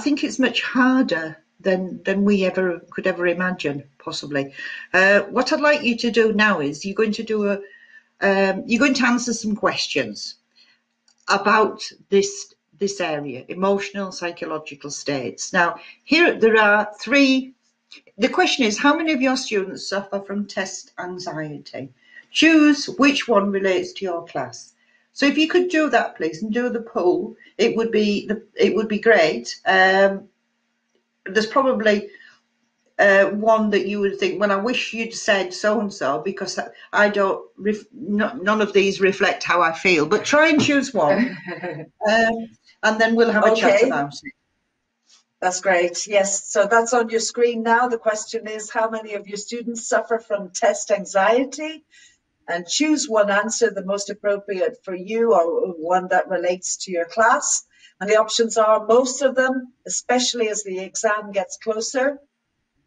think it's much harder than we could ever imagine, possibly. What I'd like you to do now is you're going to answer some questions about this area, emotional, psychological states. Now, here there are 3. The question is, how many of your students suffer from test anxiety? Choose which one relates to your class. So if you could do that, please, and do the poll, it would be great. There's probably one that you would think, well, I wish you'd said so and so, because I don't. None of these reflect how I feel. But try and choose one, and then we'll have a chat about it. That's great. Yes, so that's on your screen now. The question is, how many of your students suffer from test anxiety? And choose one answer, the most appropriate for you, or one that relates to your class. And the options are most of them, especially as the exam gets closer.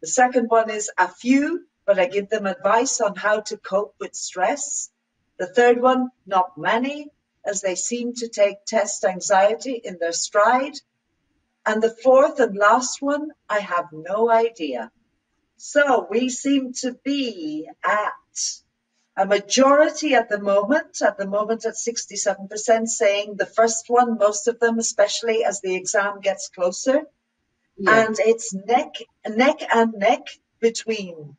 The second one is a few, but I give them advice on how to cope with stress. The third one, not many, as they seem to take test anxiety in their stride. And the fourth and last one, I have no idea. So we seem to be at a majority at the moment at 67%, saying the first one, most of them, especially as the exam gets closer. Yeah. And it's neck and neck between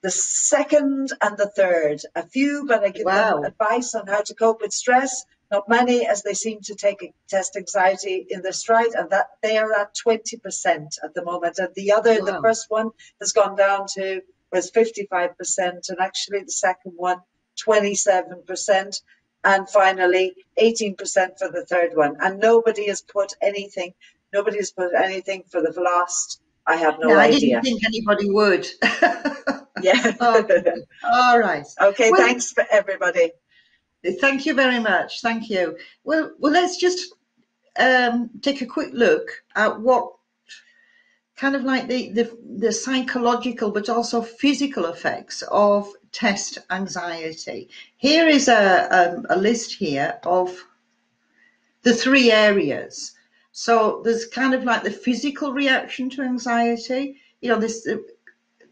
the second and the third. A few, but I give them advice on how to cope with stress. Not many, as they seem to take test anxiety in their stride, and that they are at 20% at the moment. And the other, the first one, has gone down to was 55%, and actually the second one, 27%, and finally 18% for the third one. And nobody has put anything. Nobody has put anything for the last. I have no idea. I didn't think anybody would. Yeah. All right. Okay. Well, thanks for everybody. Thank you very much. Thank you. Well, let's just take a quick look at what kind of like the psychological but also physical effects of test anxiety. Here is a list here of the three areas. So there's kind of like the physical reaction to anxiety. You know,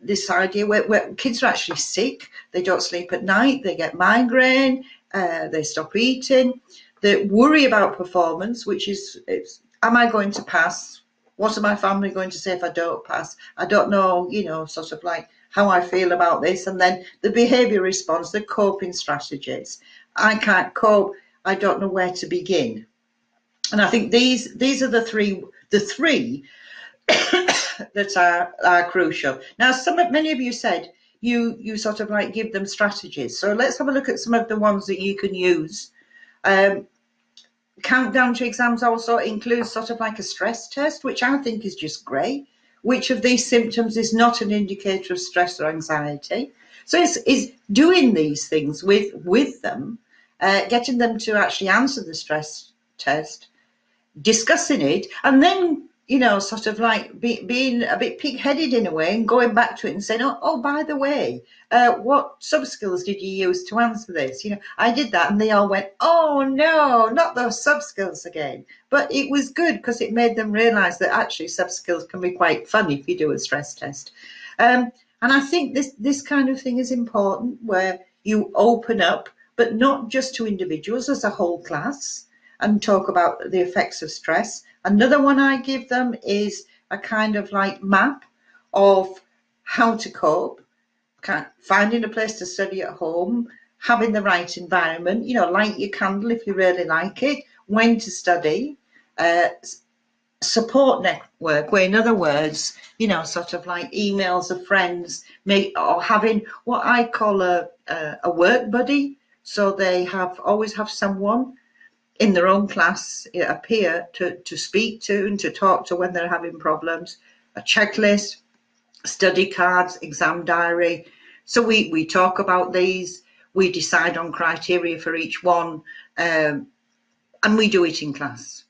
this idea where kids are actually sick. They don't sleep at night. They get migraine. They stop eating, they worry about performance, which is, am I going to pass? What are my family going to say if I don't pass? I don't know, you know, sort of like how I feel about this. And then the behaviour response, the coping strategies. I can't cope. I don't know where to begin. And I think these are the three that are crucial. Now, many of you said, you sort of like give them strategies. So let's have a look at some of the ones that you can use. Countdown to exams also includes sort of like a stress test, which I think is just great. Which of these symptoms is not an indicator of stress or anxiety? So it's doing these things with them, getting them to actually answer the stress test, discussing it, and then, you know, sort of like being a bit pig-headed in a way and going back to it and saying, oh by the way, what sub-skills did you use to answer this? You know, I did that and they all went, oh no, not those sub-skills again. But it was good because it made them realise that actually sub-skills can be quite fun if you do a stress test. And I think this kind of thing is important where you open up, but not just to individuals, as a whole class, and talk about the effects of stress. Another one I give them is a kind of like map of how to cope, finding a place to study at home, having the right environment, you know, light your candle if you really like it, when to study, support network, where in other words, you know, sort of like emails of friends, or having what I call a work buddy. So they always have someone in their own class, a peer to speak to and to talk to when they're having problems, a checklist, study cards, exam diary. So we talk about these, we decide on criteria for each one, and we do it in class.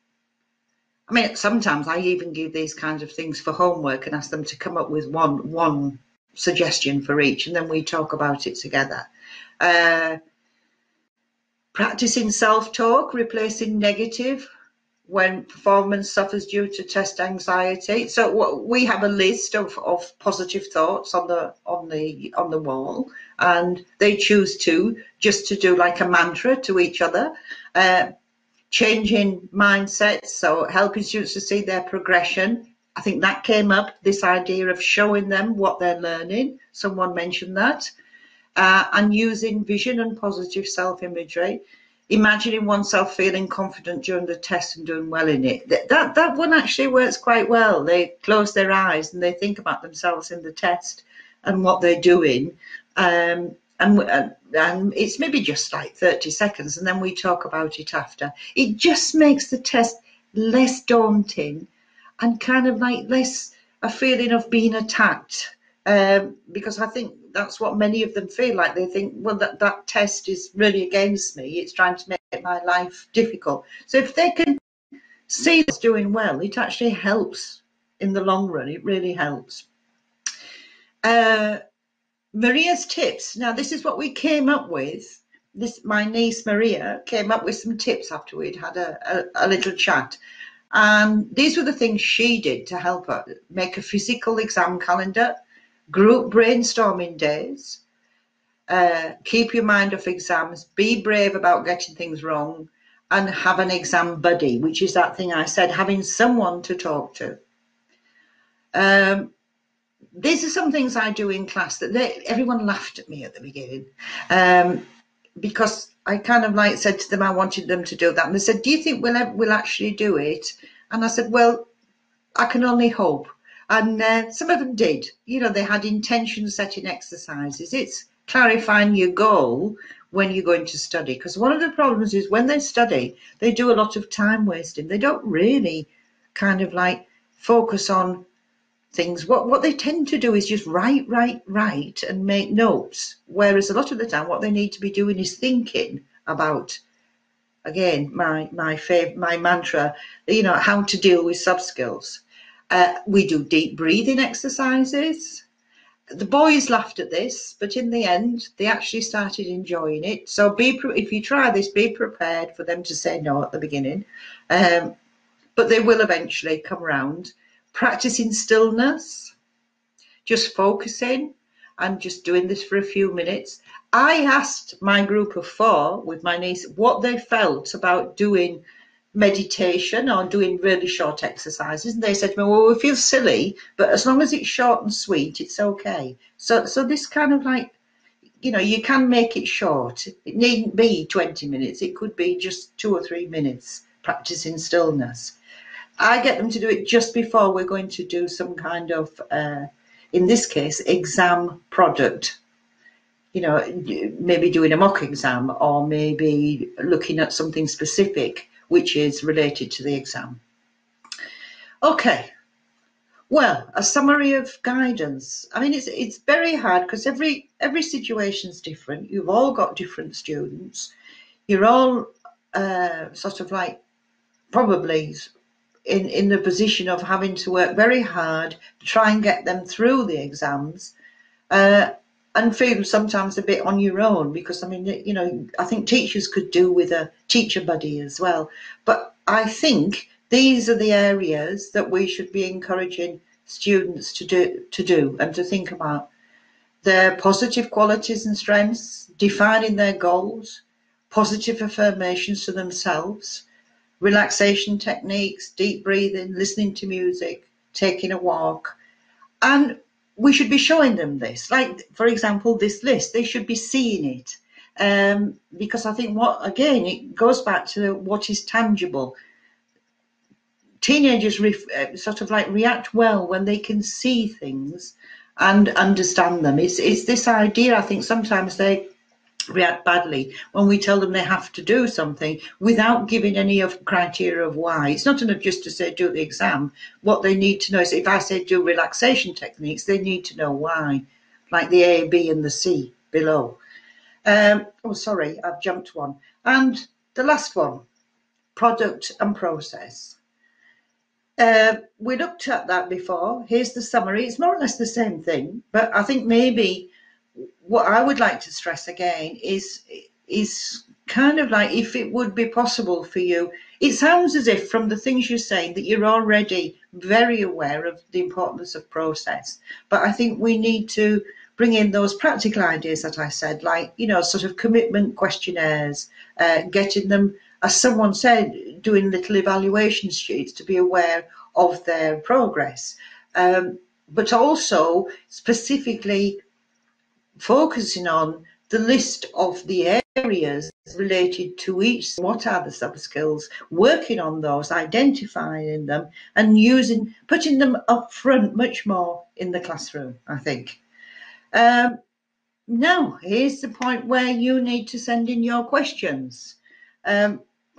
I mean, sometimes I even give these kinds of things for homework and ask them to come up with one suggestion for each, and then we talk about it together. Practicing self-talk, replacing negative when performance suffers due to test anxiety. So we have a list of positive thoughts on the wall, and they choose to do like a mantra to each other. Changing mindsets, so helping students to see their progression. I think that came up, this idea of showing them what they're learning. Someone mentioned that. And using vision and positive self-imagery, imagining oneself feeling confident during the test and doing well in it. That one actually works quite well. They close their eyes and they think about themselves in the test and what they're doing. And it's maybe just like 30 seconds and then we talk about it after. It just makes the test less daunting and kind of like less a feeling of being attacked, because I think that's what many of them feel like. They think, well, that test is really against me, it's trying to make my life difficult. So if they can see that's doing well, it actually helps in the long run, it really helps. Maria's tips. Now this is what we came up with. My niece Maria came up with some tips after we'd had a little chat, and these were the things she did to help her: make a physical exam calendar, group brainstorming days, keep your mind off exams, be brave about getting things wrong, and have an exam buddy, which is that thing I said, having someone to talk to. These are some things I do in class that everyone laughed at me at the beginning, because I kind of like said to them I wanted them to do that, and they said, do you think we'll actually do it? And I said, well, I can only hope. And some of them did. You know, they had intention setting exercises. It's clarifying your goal when you're going to study, because one of the problems is when they study, they do a lot of time wasting. They don't really kind of like focus on things. What they tend to do is just write and make notes, whereas a lot of the time what they need to be doing is thinking about, again, my mantra, you know, how to deal with soft skills. We do deep breathing exercises. The boys laughed at this, but in the end they actually started enjoying it. So if you try this, be prepared for them to say no at the beginning, but they will eventually come round. Practicing stillness, just focusing and just doing this for a few minutes. I asked my group of 4 with my niece what they felt about doing meditation or doing really short exercises, and they said to me, well, we feel silly, but as long as it's short and sweet, it's okay. So this kind of like, you know, you can make it short. It needn't be 20 minutes. It could be just 2 or 3 minutes practicing stillness. I get them to do it just before we're going to do some kind of, in this case, exam product. You know, maybe doing a mock exam or maybe looking at something specific which is related to the exam. Okay, well, a summary of guidance. I mean, it's very hard because every situation's different. You've all got different students. You're all sort of like probably in the position of having to work very hard to try and get them through the exams, and feel sometimes a bit on your own, because I mean, you know, I think teachers could do with a teacher buddy as well. But I think these are the areas that we should be encouraging students to do and to think about: their positive qualities and strengths, defining their goals, positive affirmations to themselves, relaxation techniques, deep breathing, listening to music, taking a walk. And we should be showing them this, like, for example, this list, they should be seeing it, because I think, what, again, it goes back to what is tangible. Teenagers sort of like react well when they can see things and understand them. It's this idea, I think sometimes they react badly when we tell them they have to do something without giving any of criteria of why. It's not enough just to say do the exam. What they need to know is, if I say do relaxation techniques, they need to know why, like the A, B and the C below. Oh, sorry, I've jumped one. And the last one, product and process. We looked at that before. Here's the summary. It's more or less the same thing, but I think maybe what I would like to stress again is kind of like, if it would be possible for you, it sounds as if from the things you're saying that you're already very aware of the importance of process, but I think we need to bring in those practical ideas that I said, like, you know, sort of commitment questionnaires, getting them, as someone said, doing little evaluation sheets to be aware of their progress, but also specifically focusing on the list of the areas related to each. What are the sub skills? Working on those, identifying them, and putting them up front much more in the classroom, I think. Now, here's the point where you need to send in your questions.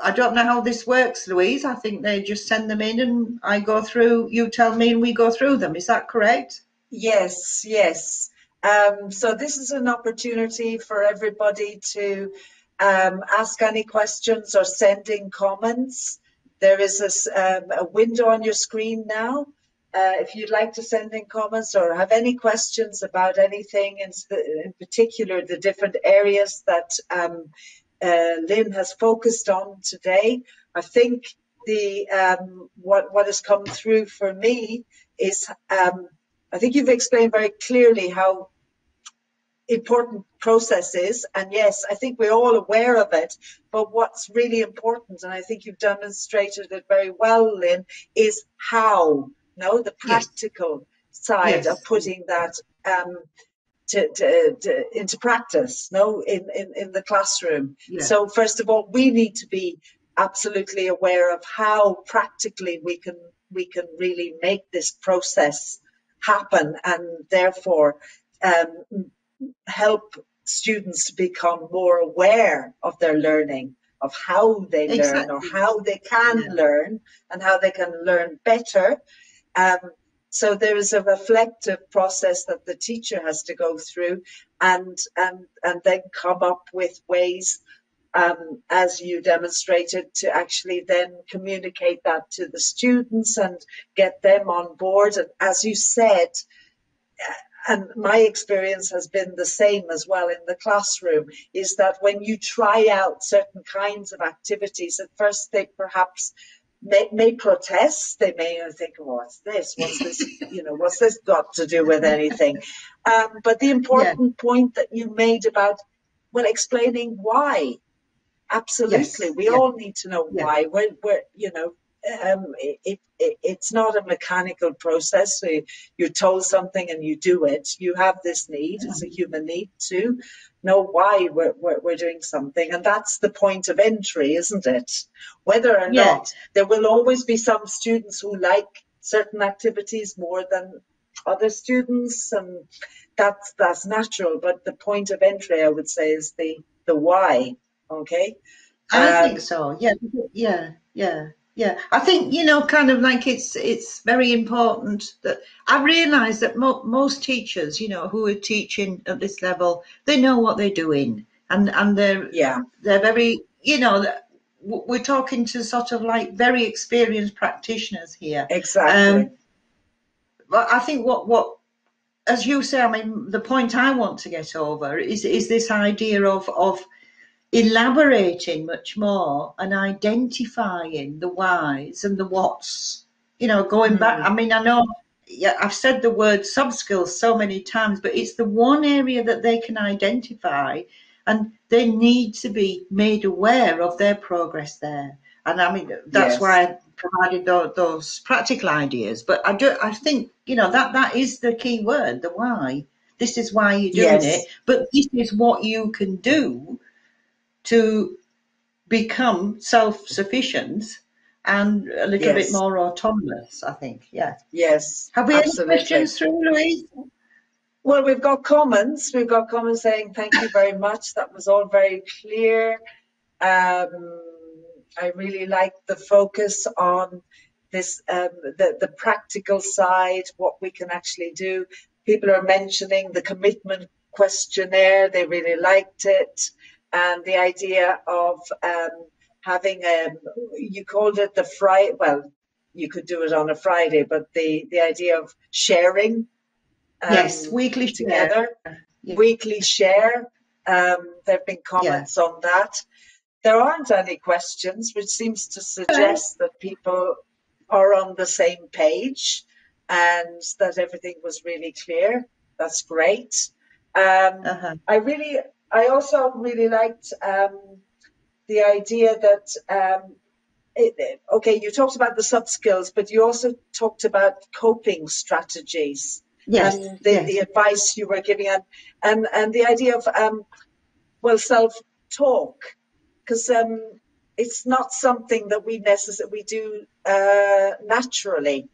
I don't know how this works, Louise. I think they just send them in and I go through, you tell me and we go through them. Is that correct? Yes, yes. So this is an opportunity for everybody to ask any questions or send in comments. There is a window on your screen now. If you'd like to send in comments or have any questions about anything, in particular the different areas that Lynn has focused on today, I think the what has come through for me is I think you've explained very clearly how important process is, and yes, I think we're all aware of it, but what's really important, and I think you've demonstrated it very well, Lynn, is how, no, the practical side of putting that into practice, no, in the classroom. So first of all, we need to be absolutely aware of how practically we can really make this process happen, and therefore help students to become more aware of their learning, of how they learn, or how they can learn, and how they can learn better. So there is a reflective process that the teacher has to go through, and then come up with ways, as you demonstrated, to actually then communicate that to the students and get them on board. And as you said, and my experience has been the same as well in the classroom, is that when you try out certain kinds of activities, at first they perhaps may protest, they may think, oh, what's this you know, what's this got to do with anything, but the important point that you made about, well, explaining why. Absolutely, we all need to know why. We're you know, it's not a mechanical process. So you're told something and you do it. You have this need. It's a human need to know why we're doing something, and that's the point of entry, isn't it? Whether or not, there will always be some students who like certain activities more than other students, and that's natural. But the point of entry, I would say, is the why. Okay, I think so. Yeah. I think, you know, kind of like it's very important that I realise that most teachers, you know, who are teaching at this level, they know what they're doing, and they're very, you know, we're talking to sort of like very experienced practitioners here. Exactly. But I think what as you say, I mean, the point I want to get over is this idea of elaborating much more and identifying the whys and the whats, you know, going back. I mean, I know I've said the word soft skills so many times, but it's the one area that they can identify, and they need to be made aware of their progress there. And I mean, that's why I provided those practical ideas. But I think, you know, that is the key word, the why. This is why you're doing it, but this is what you can do to become self-sufficient and a little bit more autonomous, I think. Have we any questions through, Louise? Well, we've got comments. We've got comments saying thank you very much. That was all very clear. I really like the focus on this, the practical side, what we can actually do. People are mentioning the commitment questionnaire. They really liked it. And the idea of having you called it the Friday, well, you could do it on a Friday, but the idea of sharing. Weekly together, weekly share. There have been comments on that. There aren't any questions, which seems to suggest that people are on the same page and that everything was really clear. That's great. I also really liked the idea that, you talked about the soft skills, but you also talked about coping strategies. And the advice you were giving, and the idea of, self-talk, because it's not something that we do naturally.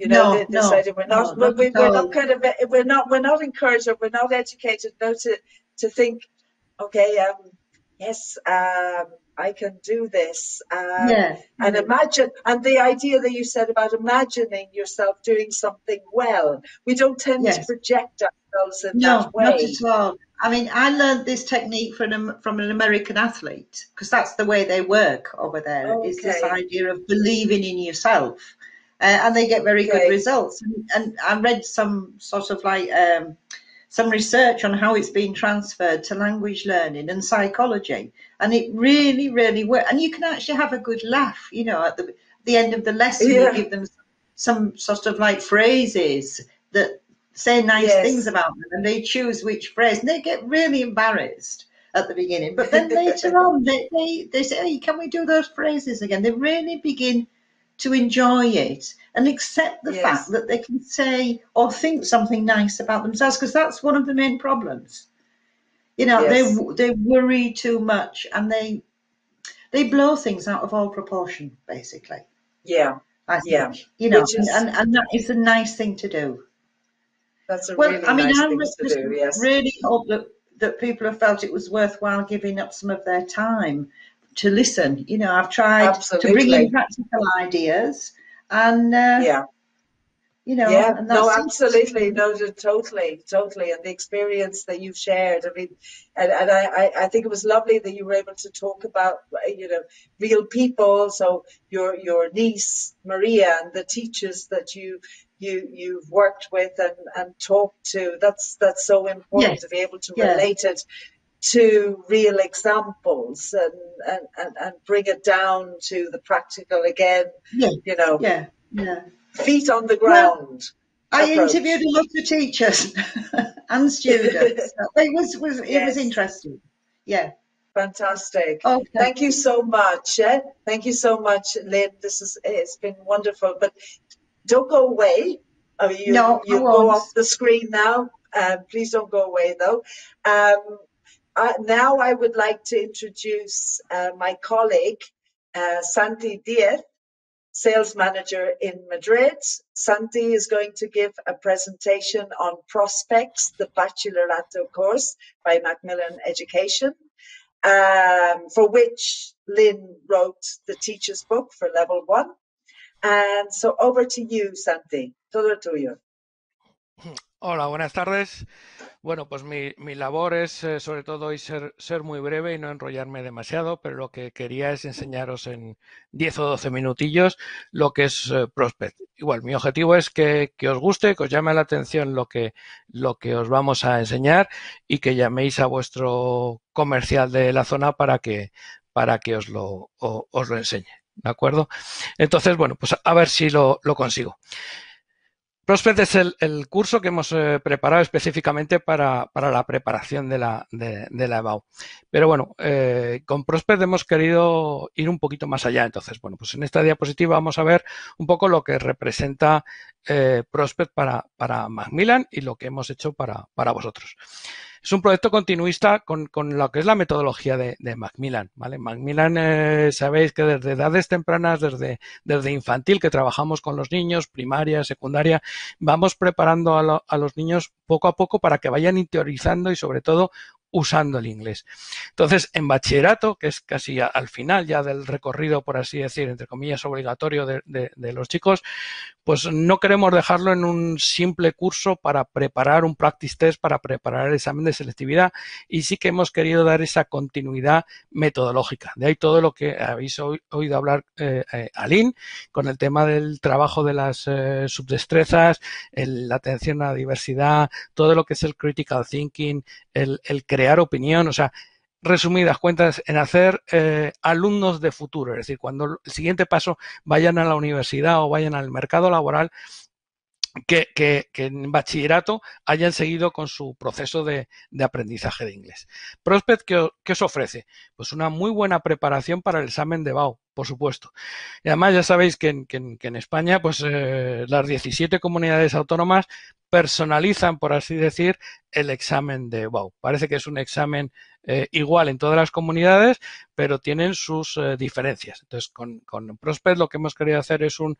You know, this idea we're not encouraged, or we're not educated to think, okay, I can do this. And imagine, and the idea that you said about imagining yourself doing something well, we don't tend to project ourselves in that way. No, not at all. I mean, I learned this technique from an American athlete, because that's the way they work over there, is this idea of believing in yourself. And they get very good results. And I read some sort of like some research on how it's been transferred to language learning and psychology. And it really, really works. And you can actually have a good laugh, you know, at the end of the lesson, you give them some sort of like phrases that say nice things about them. And they choose which phrase. And they get really embarrassed at the beginning. But then later on, they say, hey, can we do those phrases again? They really begin to enjoy it and accept the fact that they can say or think something nice about themselves, because that's one of the main problems. You know, they worry too much and they blow things out of all proportion, basically. Yeah, I think, you know, and that is a nice thing to do. That's a really nice thing to do. Yes, really hope that people have felt it was worthwhile giving up some of their time to listen. You know, I've tried to bring in practical ideas and you know, and that's totally, and the experience that you've shared, I mean, and I think it was lovely that you were able to talk about, you know, real people, so your niece Maria and the teachers that you've worked with and talked to. That's so important to be able to relate it to real examples and bring it down to the practical again. You know, feet on the ground. Well, I interviewed a lot of teachers and students. It was interesting. Fantastic. Thank you so much. Thank you so much, Lynn. It's been wonderful. But don't go away. I mean, you go off the screen now. Please don't go away though. Now I would like to introduce my colleague, Santi Díez, Sales Manager in Madrid. Santi is going to give a presentation on Prospects, the Bachillerato course by Macmillan Education, for which Lynn wrote the teacher's book for level 1. And so over to you, Santi. Todo tuyo. Hola, buenas tardes. Bueno, pues mi labor es sobre todo hoy ser muy breve y no enrollarme demasiado, pero lo que quería es enseñaros en 10 o 12 minutillos lo que es Prospect. Igual, mi objetivo es que os guste, que os llame la atención lo que os vamos a enseñar y que llaméis a vuestro comercial de la zona para que os lo enseñe, ¿de acuerdo? Entonces, bueno, pues a ver si lo consigo. Prospect es el curso que hemos preparado específicamente para la preparación de la EBAU. Pero bueno, con Prospect hemos querido ir un poquito más allá. Entonces, bueno, pues en esta diapositiva vamos a ver un poco lo que representa Prospect para Macmillan y lo que hemos hecho para vosotros. Es un proyecto continuista con lo que es la metodología de Macmillan, ¿vale? Macmillan, sabéis que desde edades tempranas, desde infantil, que trabajamos con los niños, primaria, secundaria, vamos preparando a los niños poco a poco para que vayan interiorizando y sobre todo usando el inglés. Entonces, en bachillerato, que es casi al final ya del recorrido, por así decir, entre comillas, obligatorio de los chicos, pues no queremos dejarlo en un simple curso para preparar un practice test, para preparar el examen de selectividad, y sí que hemos querido dar esa continuidad metodológica. De ahí todo lo que habéis oído hablar a Lynn, con el tema del trabajo de las subdestrezas, la atención a la diversidad, todo lo que es el critical thinking, el crear opinión, o sea, resumidas cuentas, en hacer alumnos de futuro, es decir, cuando el siguiente paso vayan a la universidad o vayan al mercado laboral, que en bachillerato hayan seguido con su proceso de aprendizaje de inglés. Prospect, ¿qué os ofrece? Pues una muy buena preparación para el examen de EBAU, por supuesto. Y además ya sabéis que en España, pues las 17 comunidades autónomas personalizan, por así decir, el examen de EBAU. Parece que es un examen igual en todas las comunidades, pero tienen sus diferencias. Entonces, con Prospect lo que hemos querido hacer es un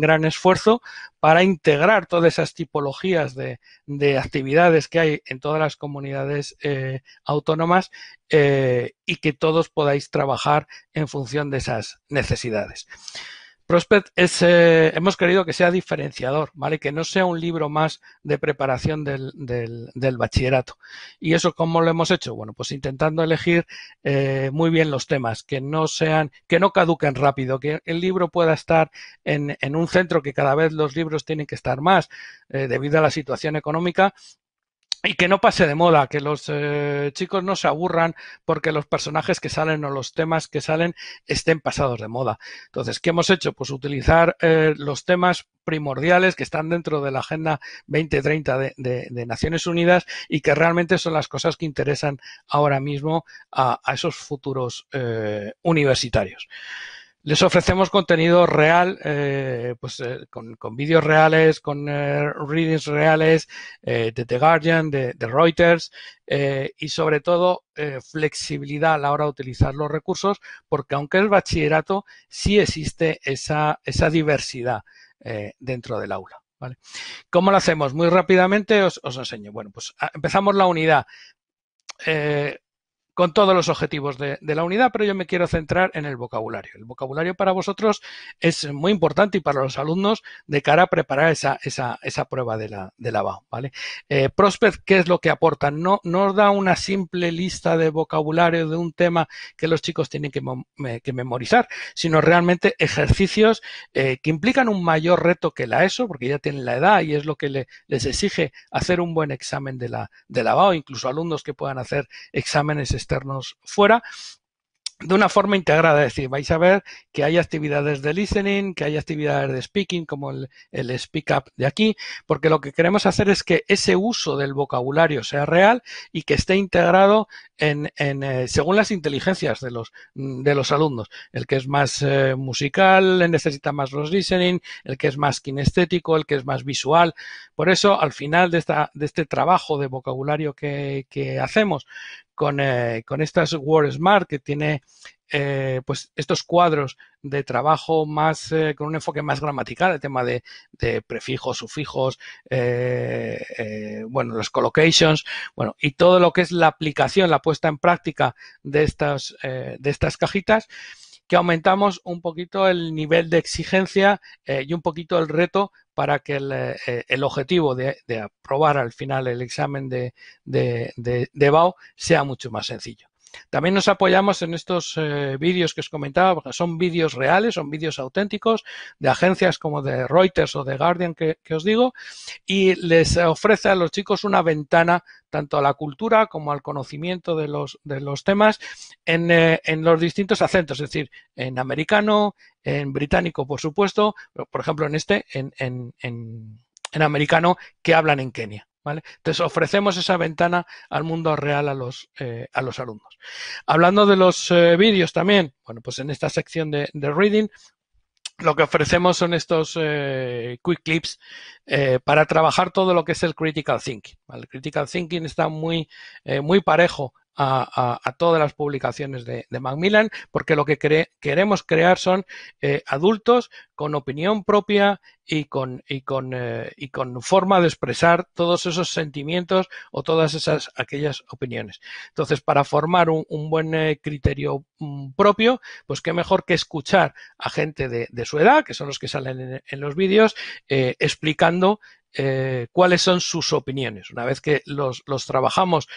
gran esfuerzo para integrar todas esas tipologías de actividades que hay en todas las comunidades autónomas y que todos podáis trabajar en función de esas necesidades. Prospect es, hemos querido que sea diferenciador, ¿vale? Que no sea un libro más de preparación del bachillerato. ¿Y eso cómo lo hemos hecho? Bueno, pues intentando elegir muy bien los temas, que no sean, que no caduquen rápido, que el libro pueda estar en un centro, que cada vez los libros tienen que estar más debido a la situación económica. Y que no pase de moda, que los chicos no se aburran porque los personajes que salen o los temas que salen estén pasados de moda. Entonces, ¿qué hemos hecho? Pues utilizar los temas primordiales que están dentro de la Agenda 2030 de Naciones Unidas y que realmente son las cosas que interesan ahora mismo a esos futuros universitarios. Les ofrecemos contenido real, con vídeos reales, con readings reales de The Guardian, de Reuters y sobre todo flexibilidad a la hora de utilizar los recursos, porque aunque es bachillerato, sí existe esa diversidad dentro del aula, ¿vale? ¿Cómo lo hacemos? Muy rápidamente os enseño. Bueno, pues empezamos la unidad. Con todos los objetivos de la unidad, pero yo me quiero centrar en el vocabulario. El vocabulario para vosotros es muy importante y para los alumnos de cara a preparar esa prueba de la EBAU, ¿vale? Prospect, ¿qué es lo que aporta? No os da una simple lista de vocabulario de un tema que los chicos tienen que memorizar, sino realmente ejercicios que implican un mayor reto que la ESO, porque ya tienen la edad y es lo que les exige hacer un buen examen de la EBAU, incluso alumnos que puedan hacer exámenes externos fuera, de una forma integrada. Es decir, vais a ver que hay actividades de listening, que hay actividades de speaking, como el speak up de aquí, porque lo que queremos hacer es que ese uso del vocabulario sea real y que esté integrado según las inteligencias de los alumnos. El que es más musical necesita más los listening, el que es más kinestético, el que es más visual. Por eso, al final de este trabajo de vocabulario que hacemos, con estas Word Smart, que tiene pues estos cuadros de trabajo más con un enfoque más gramatical, el tema de prefijos, sufijos, bueno, los collocations, bueno, y todo lo que es la aplicación, la puesta en práctica de estas cajitas, que aumentamos un poquito el nivel de exigencia y un poquito el reto para que el objetivo de aprobar al final el examen de EBAU sea mucho más sencillo. También nos apoyamos en estos vídeos que os comentaba, porque son vídeos reales, son vídeos auténticos de agencias como de Reuters o de Guardian que os digo, y les ofrece a los chicos una ventana tanto a la cultura como al conocimiento de los temas en los distintos acentos, es decir, en americano, en británico, por supuesto, pero, por ejemplo, en en americano que hablan en Kenia, ¿vale? Entonces ofrecemos esa ventana al mundo real a los alumnos. Hablando de los vídeos también, bueno, pues en esta sección de reading lo que ofrecemos son estos quick clips para trabajar todo lo que es el critical thinking, ¿vale? El critical thinking está muy parejo a todas las publicaciones de Macmillan, porque lo que queremos crear son adultos con opinión propia y con forma de expresar todos esos sentimientos o todas aquellas opiniones. Entonces, para formar un buen criterio propio, pues qué mejor que escuchar a gente de su edad, que son los que salen en los vídeos, explicando cuáles son sus opiniones. Una vez que los trabajamos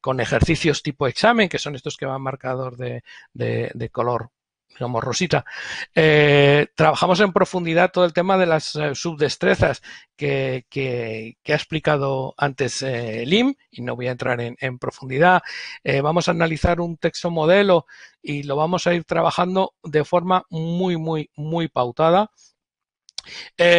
con ejercicios tipo examen, que son estos que van marcados de color, digamos, rosita, trabajamos en profundidad todo el tema de las subdestrezas que ha explicado antes Lim, y no voy a entrar en profundidad. Vamos a analizar un texto modelo y lo vamos a ir trabajando de forma muy, muy, muy pautada.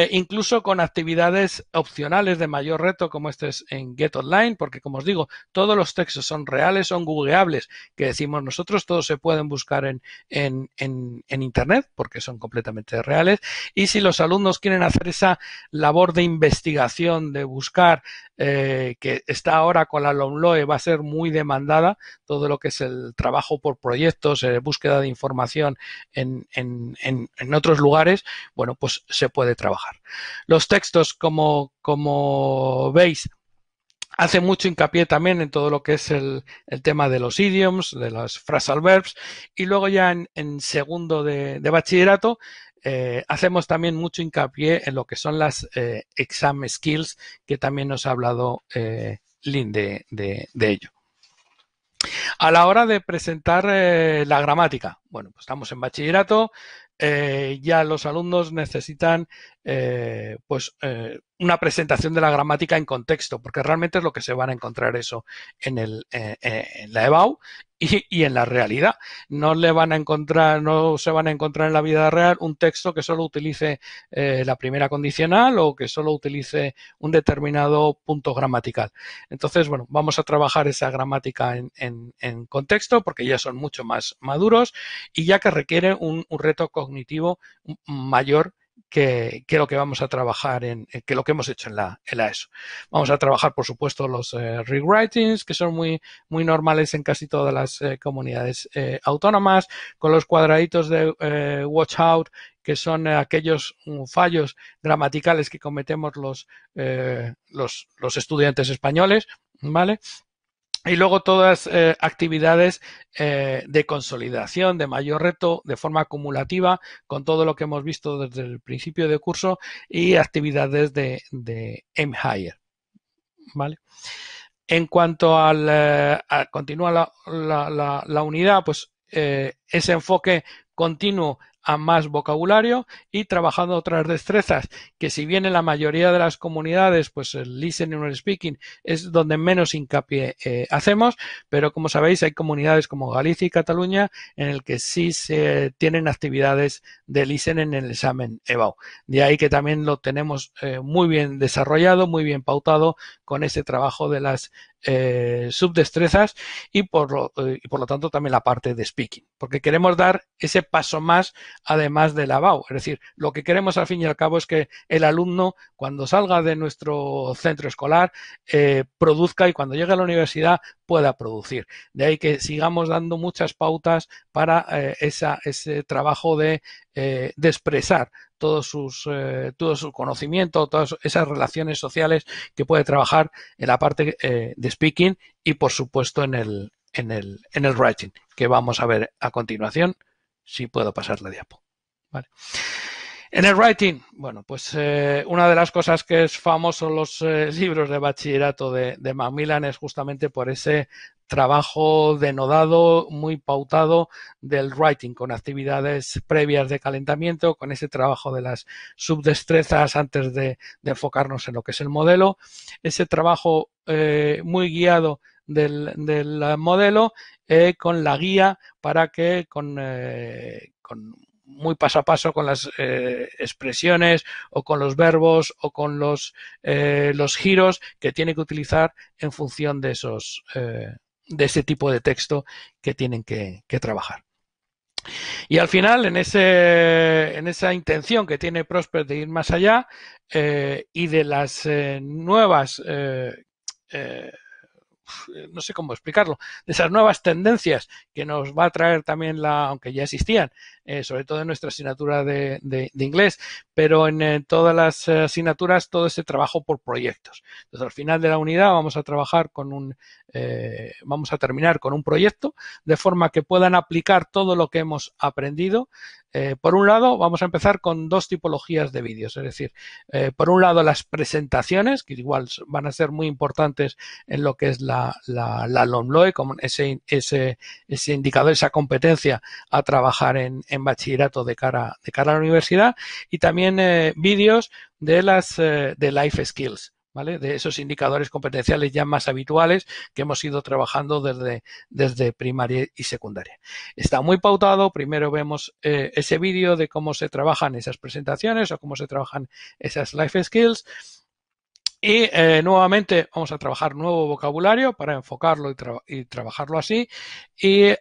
Incluso con actividades opcionales de mayor reto, como este es en Get Online, porque, como os digo, todos los textos son reales, son googleables, que decimos nosotros, todos se pueden buscar en internet, porque son completamente reales. Y si los alumnos quieren hacer esa labor de investigación, de buscar, que está ahora con la LOMLOE, va a ser muy demandada, todo lo que es el trabajo por proyectos, búsqueda de información en otros lugares, bueno, pues se puede trabajar. Los textos, como veis, Hace mucho hincapié también en todo lo que es el tema de los idioms, de las phrasal verbs, y luego ya en segundo de bachillerato hacemos también mucho hincapié en lo que son las exam skills, que también nos ha hablado Lynn de ello. A la hora de presentar la gramática, bueno, pues estamos en bachillerato, ya los alumnos necesitan una presentación de la gramática en contexto, porque realmente es lo que se van a encontrar eso en la EBAU y en la realidad. No se van a encontrar en la vida real un texto que solo utilice la primera condicional o que solo utilice un determinado punto gramatical. Entonces, bueno, vamos a trabajar esa gramática en contexto, porque ya son mucho más maduros y ya que requiere un reto cognitivo mayor que lo que vamos a trabajar que lo que hemos hecho en la ESO. Vamos a trabajar, por supuesto, los rewritings, que son muy, muy normales en casi todas las comunidades autónomas, con los cuadraditos de watch out, que son aquellos fallos gramaticales que cometemos los estudiantes españoles, ¿vale? Y luego todas actividades de consolidación, de mayor reto, de forma acumulativa, con todo lo que hemos visto desde el principio de curso y actividades de M-Higher, ¿vale? En cuanto continúa la unidad, pues ese enfoque continuo a más vocabulario y trabajando otras destrezas, que si bien en la mayoría de las comunidades, pues el listening or speaking es donde menos hincapié hacemos, pero como sabéis hay comunidades como Galicia y Cataluña en el que sí se tienen actividades de listening en el examen EBAU. De ahí que también lo tenemos muy bien desarrollado, muy bien pautado con ese trabajo de las subdestrezas y por lo tanto también la parte de speaking, porque queremos dar ese paso más además de la EBAU, es decir, lo que queremos al fin y al cabo es que el alumno cuando salga de nuestro centro escolar produzca y cuando llegue a la universidad pueda producir. De ahí que sigamos dando muchas pautas para ese trabajo de expresar todo su conocimiento, todas esas relaciones sociales que puede trabajar en la parte de speaking y por supuesto en el writing, que vamos a ver a continuación, si puedo pasar la diapo. Vale. En el writing, bueno, pues una de las cosas que es famoso en los libros de bachillerato de Macmillan es justamente por ese trabajo denodado, muy pautado del writing, con actividades previas de calentamiento, con ese trabajo de las subdestrezas antes de enfocarnos en lo que es el modelo, ese trabajo muy guiado del modelo con la guía para que con muy paso a paso con las expresiones o con los verbos o con los giros que tiene que utilizar en función de ese tipo de texto que tienen que trabajar. Y al final, en esa intención que tiene Prosper de ir más allá y de las nuevas no sé cómo explicarlo, de esas nuevas tendencias que nos va a traer también aunque ya existían, sobre todo en nuestra asignatura de inglés, pero en todas las asignaturas todo ese trabajo por proyectos. Entonces al final de la unidad vamos a trabajar vamos a terminar con un proyecto de forma que puedan aplicar todo lo que hemos aprendido. Por un lado, vamos a empezar con dos tipologías de vídeos, es decir, por un lado las presentaciones, que igual van a ser muy importantes en lo que es la LOMLOE, como ese indicador, esa competencia a trabajar en bachillerato de cara a la universidad, y también vídeos de life skills, ¿vale? De esos indicadores competenciales ya más habituales que hemos ido trabajando desde primaria y secundaria. Está muy pautado, primero vemos ese vídeo de cómo se trabajan esas presentaciones o cómo se trabajan esas life skills y nuevamente vamos a trabajar nuevo vocabulario para enfocarlo y trabajarlo así y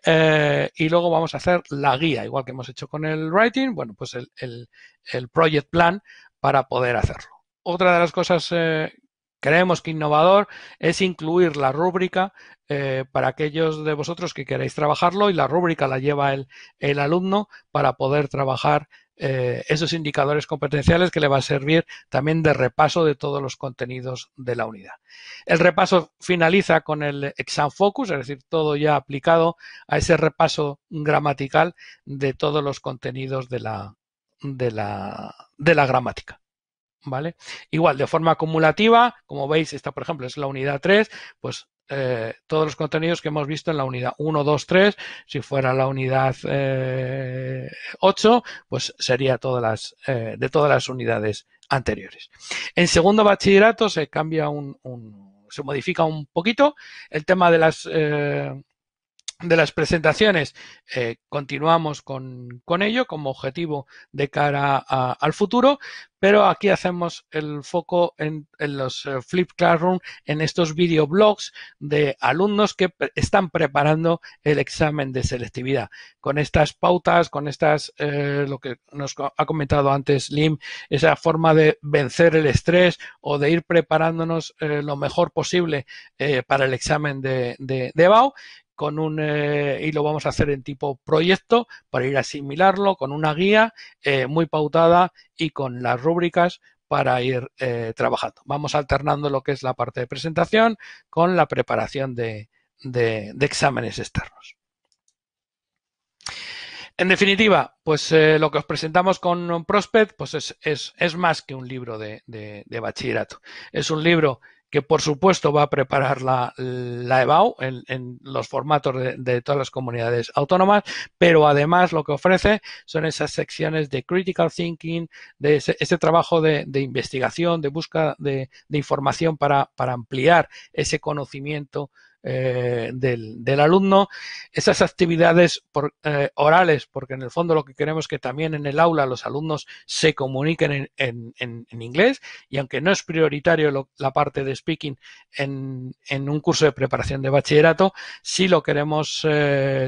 luego vamos a hacer la guía, igual que hemos hecho con el writing, bueno, pues el project plan para poder hacerlo. Otra de las cosas creemos que innovador es incluir la rúbrica para aquellos de vosotros que queréis trabajarlo y la rúbrica la lleva el alumno para poder trabajar esos indicadores competenciales que le va a servir también de repaso de todos los contenidos de la unidad. El repaso finaliza con el exam focus, es decir, todo ya aplicado a ese repaso gramatical de todos los contenidos de la gramática. ¿Vale? Igual, de forma acumulativa, como veis, esta por ejemplo es la unidad 3, pues todos los contenidos que hemos visto en la unidad 1, 2, 3, si fuera la unidad 8, pues sería de todas las unidades anteriores. En segundo bachillerato se cambia se modifica un poquito el tema de las presentaciones. Continuamos con ello como objetivo de cara al futuro, pero aquí hacemos el foco en los Flip Classroom, en estos videoblogs de alumnos que están preparando el examen de selectividad. Con estas pautas, con estas lo que nos ha comentado antes Lim, esa forma de vencer el estrés o de ir preparándonos lo mejor posible para el examen de EBAU. Con y lo vamos a hacer en tipo proyecto para ir a asimilarlo, con una guía muy pautada y con las rúbricas para ir trabajando. Vamos alternando lo que es la parte de presentación con la preparación de exámenes externos. En definitiva, pues lo que os presentamos con Prospect pues es más que un libro de bachillerato. Es un libro que por supuesto va a preparar la EBAU en los formatos de todas las comunidades autónomas, pero además lo que ofrece son esas secciones de critical thinking, de ese trabajo de investigación, de búsqueda de información para ampliar ese conocimiento del alumno, esas actividades orales, porque en el fondo lo que queremos es que también en el aula los alumnos se comuniquen en inglés, y aunque no es prioritario la parte de speaking en un curso de preparación de bachillerato, sí lo queremos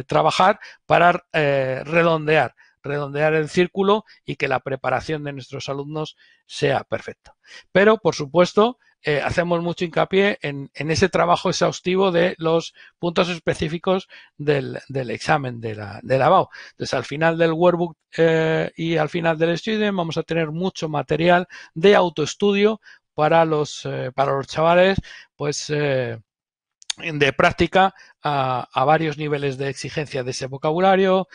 trabajar para redondear el círculo y que la preparación de nuestros alumnos sea perfecta. Pero, por supuesto, hacemos mucho hincapié en ese trabajo exhaustivo de los puntos específicos del examen de la EBAU. Entonces, al final del workbook y al final del estudio vamos a tener mucho material de autoestudio para los chavales, pues de práctica a varios niveles de exigencia de ese vocabulario,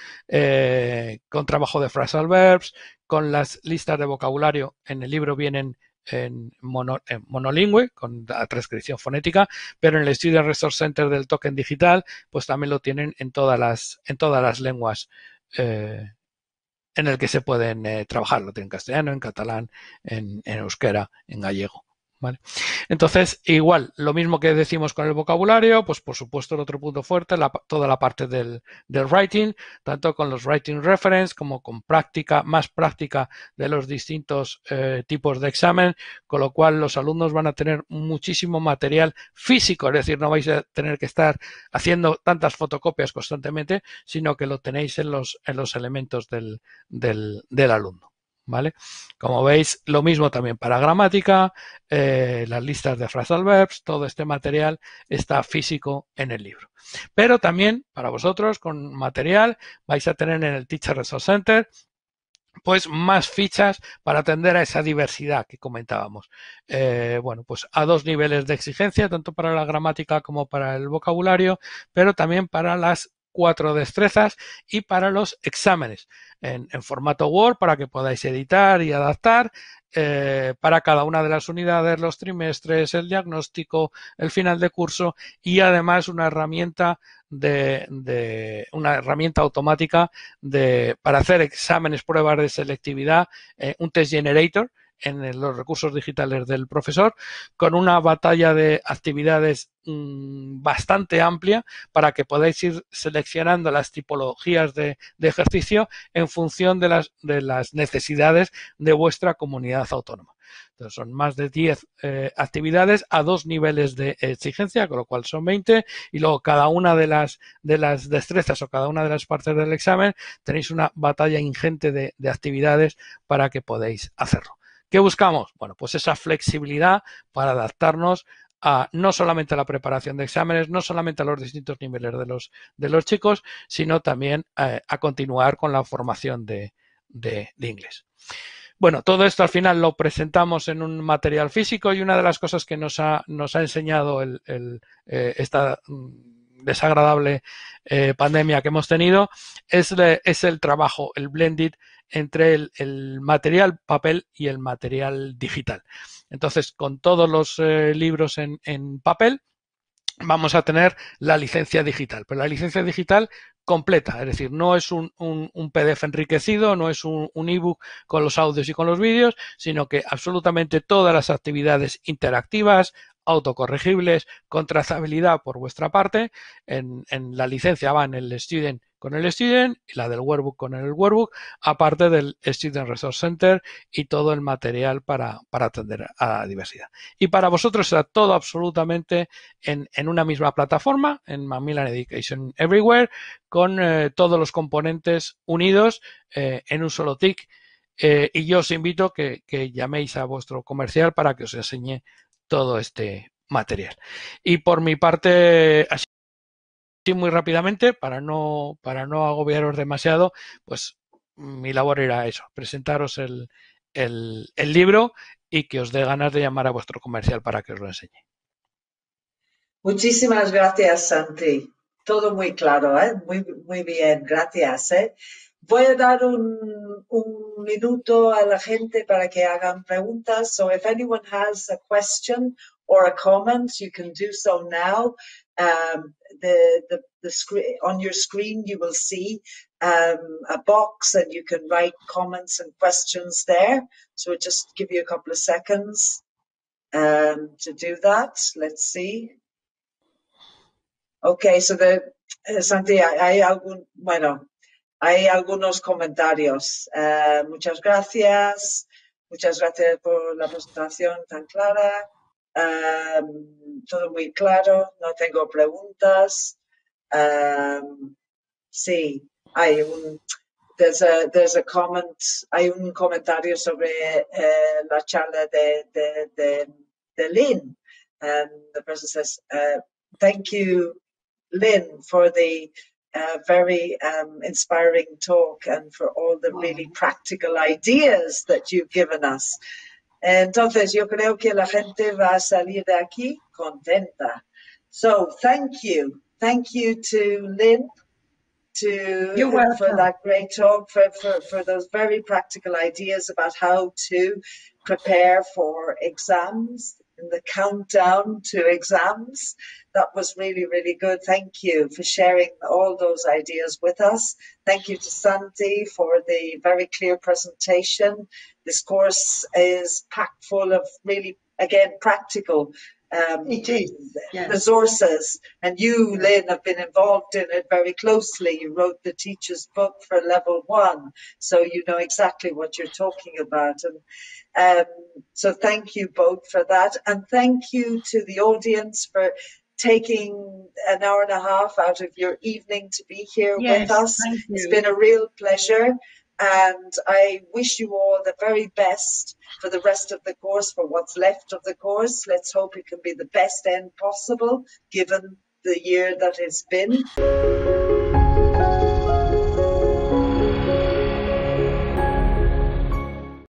con trabajo de phrasal verbs, con las listas de vocabulario. En el libro vienen en monolingüe, con la transcripción fonética, pero en el Student Resource Center del token digital, pues también lo tienen en todas las lenguas en el que se pueden trabajar. Lo tienen en castellano, en catalán, en euskera, en gallego. ¿Vale? Entonces, igual, lo mismo que decimos con el vocabulario, pues por supuesto el otro punto fuerte, toda la parte del writing, tanto con los writing reference como con más práctica de los distintos tipos de examen, con lo cual los alumnos van a tener muchísimo material físico, es decir, no vais a tener que estar haciendo tantas fotocopias constantemente, sino que lo tenéis en los elementos del alumno. ¿Vale? Como veis, lo mismo también para gramática, las listas de phrasal verbs, todo este material está físico en el libro. Pero también para vosotros, con material, vais a tener en el Teacher Resource Center pues más fichas para atender a esa diversidad que comentábamos. Bueno, pues a dos niveles de exigencia, tanto para la gramática como para el vocabulario, pero también para las 4 destrezas y para los exámenes en formato Word para que podáis editar y adaptar para cada una de las unidades, los trimestres, el diagnóstico, el final de curso y además una herramienta automática para hacer exámenes, pruebas de selectividad, un test generator en los recursos digitales del profesor, con una batalla de actividades bastante amplia para que podáis ir seleccionando las tipologías de ejercicio en función de las necesidades de vuestra comunidad autónoma. Entonces, son más de 10 actividades a 2 niveles de exigencia, con lo cual son 20, y luego cada una de las destrezas o cada una de las partes del examen tenéis una batalla ingente de actividades para que podáis hacerlo. ¿Qué buscamos? Bueno, pues esa flexibilidad para adaptarnos no solamente a la preparación de exámenes, no solamente a los distintos niveles de los chicos, sino también a continuar con la formación de, de inglés. Bueno, todo esto al final lo presentamos en un material físico y una de las cosas que nos ha enseñado esta desagradable pandemia que hemos tenido es el trabajo, el blended entre el material papel y el material digital. Entonces, con todos los libros en papel vamos a tener la licencia digital, pero la licencia digital completa, es decir, no es un PDF enriquecido, no es un ebook con los audios y con los vídeos, sino que absolutamente todas las actividades interactivas, autocorregibles, con trazabilidad por vuestra parte, en la licencia van el Student con el Student y la del Workbook con el Workbook, aparte del Student Resource Center y todo el material para atender a la diversidad. Y para vosotros será todo absolutamente en una misma plataforma, en Macmillan Education Everywhere, con todos los componentes unidos en un solo tick. Y yo os invito que llaméis a vuestro comercial para que os enseñe todo este material. Y por mi parte, así muy rápidamente, para no agobiaros demasiado, pues mi labor era eso, presentaros el libro y que os dé ganas de llamar a vuestro comercial para que os lo enseñe. Muchísimas gracias, Santi. Todo muy claro, ¿eh? Muy bien, gracias, ¿eh? Voy a dar un minuto a la gente para que hagan preguntas. So if anyone has a question or a comment, you can do so now. The screen, on your screen you will see a box and you can write comments and questions there. So we'll just give you a couple of seconds to do that. Let's see. Okay, so Santi, hay algunos comentarios. Muchas gracias por la presentación tan clara. Todo muy claro, no tengo preguntas. Sí, hay un comentario sobre la charla de Lynn. And the person says, thank you, Lynn, for the very inspiring talk and for all the really practical ideas that you've given us. Entonces, yo creo que la gente va a salir de aquí contenta. So, thank you. Thank you to Lynn for that great talk, for those very practical ideas about how to prepare for exams, in the countdown to exams. That was really, really good. Thank you for sharing all those ideas with us. Thank you to Santi for the very clear presentation. This course is packed full of really, again, practical resources. And you, Lynn, have been involved in it very closely. You wrote the teacher's book for level one, so you know exactly what you're talking about. And so thank you both for that. And thank you to the audience for taking an hour and a half out of your evening to be here with us. It's been a real pleasure. And I wish you all the very best for the rest of the course, for what's left of the course. Let's hope it can be the best end possible, given the year that it's been.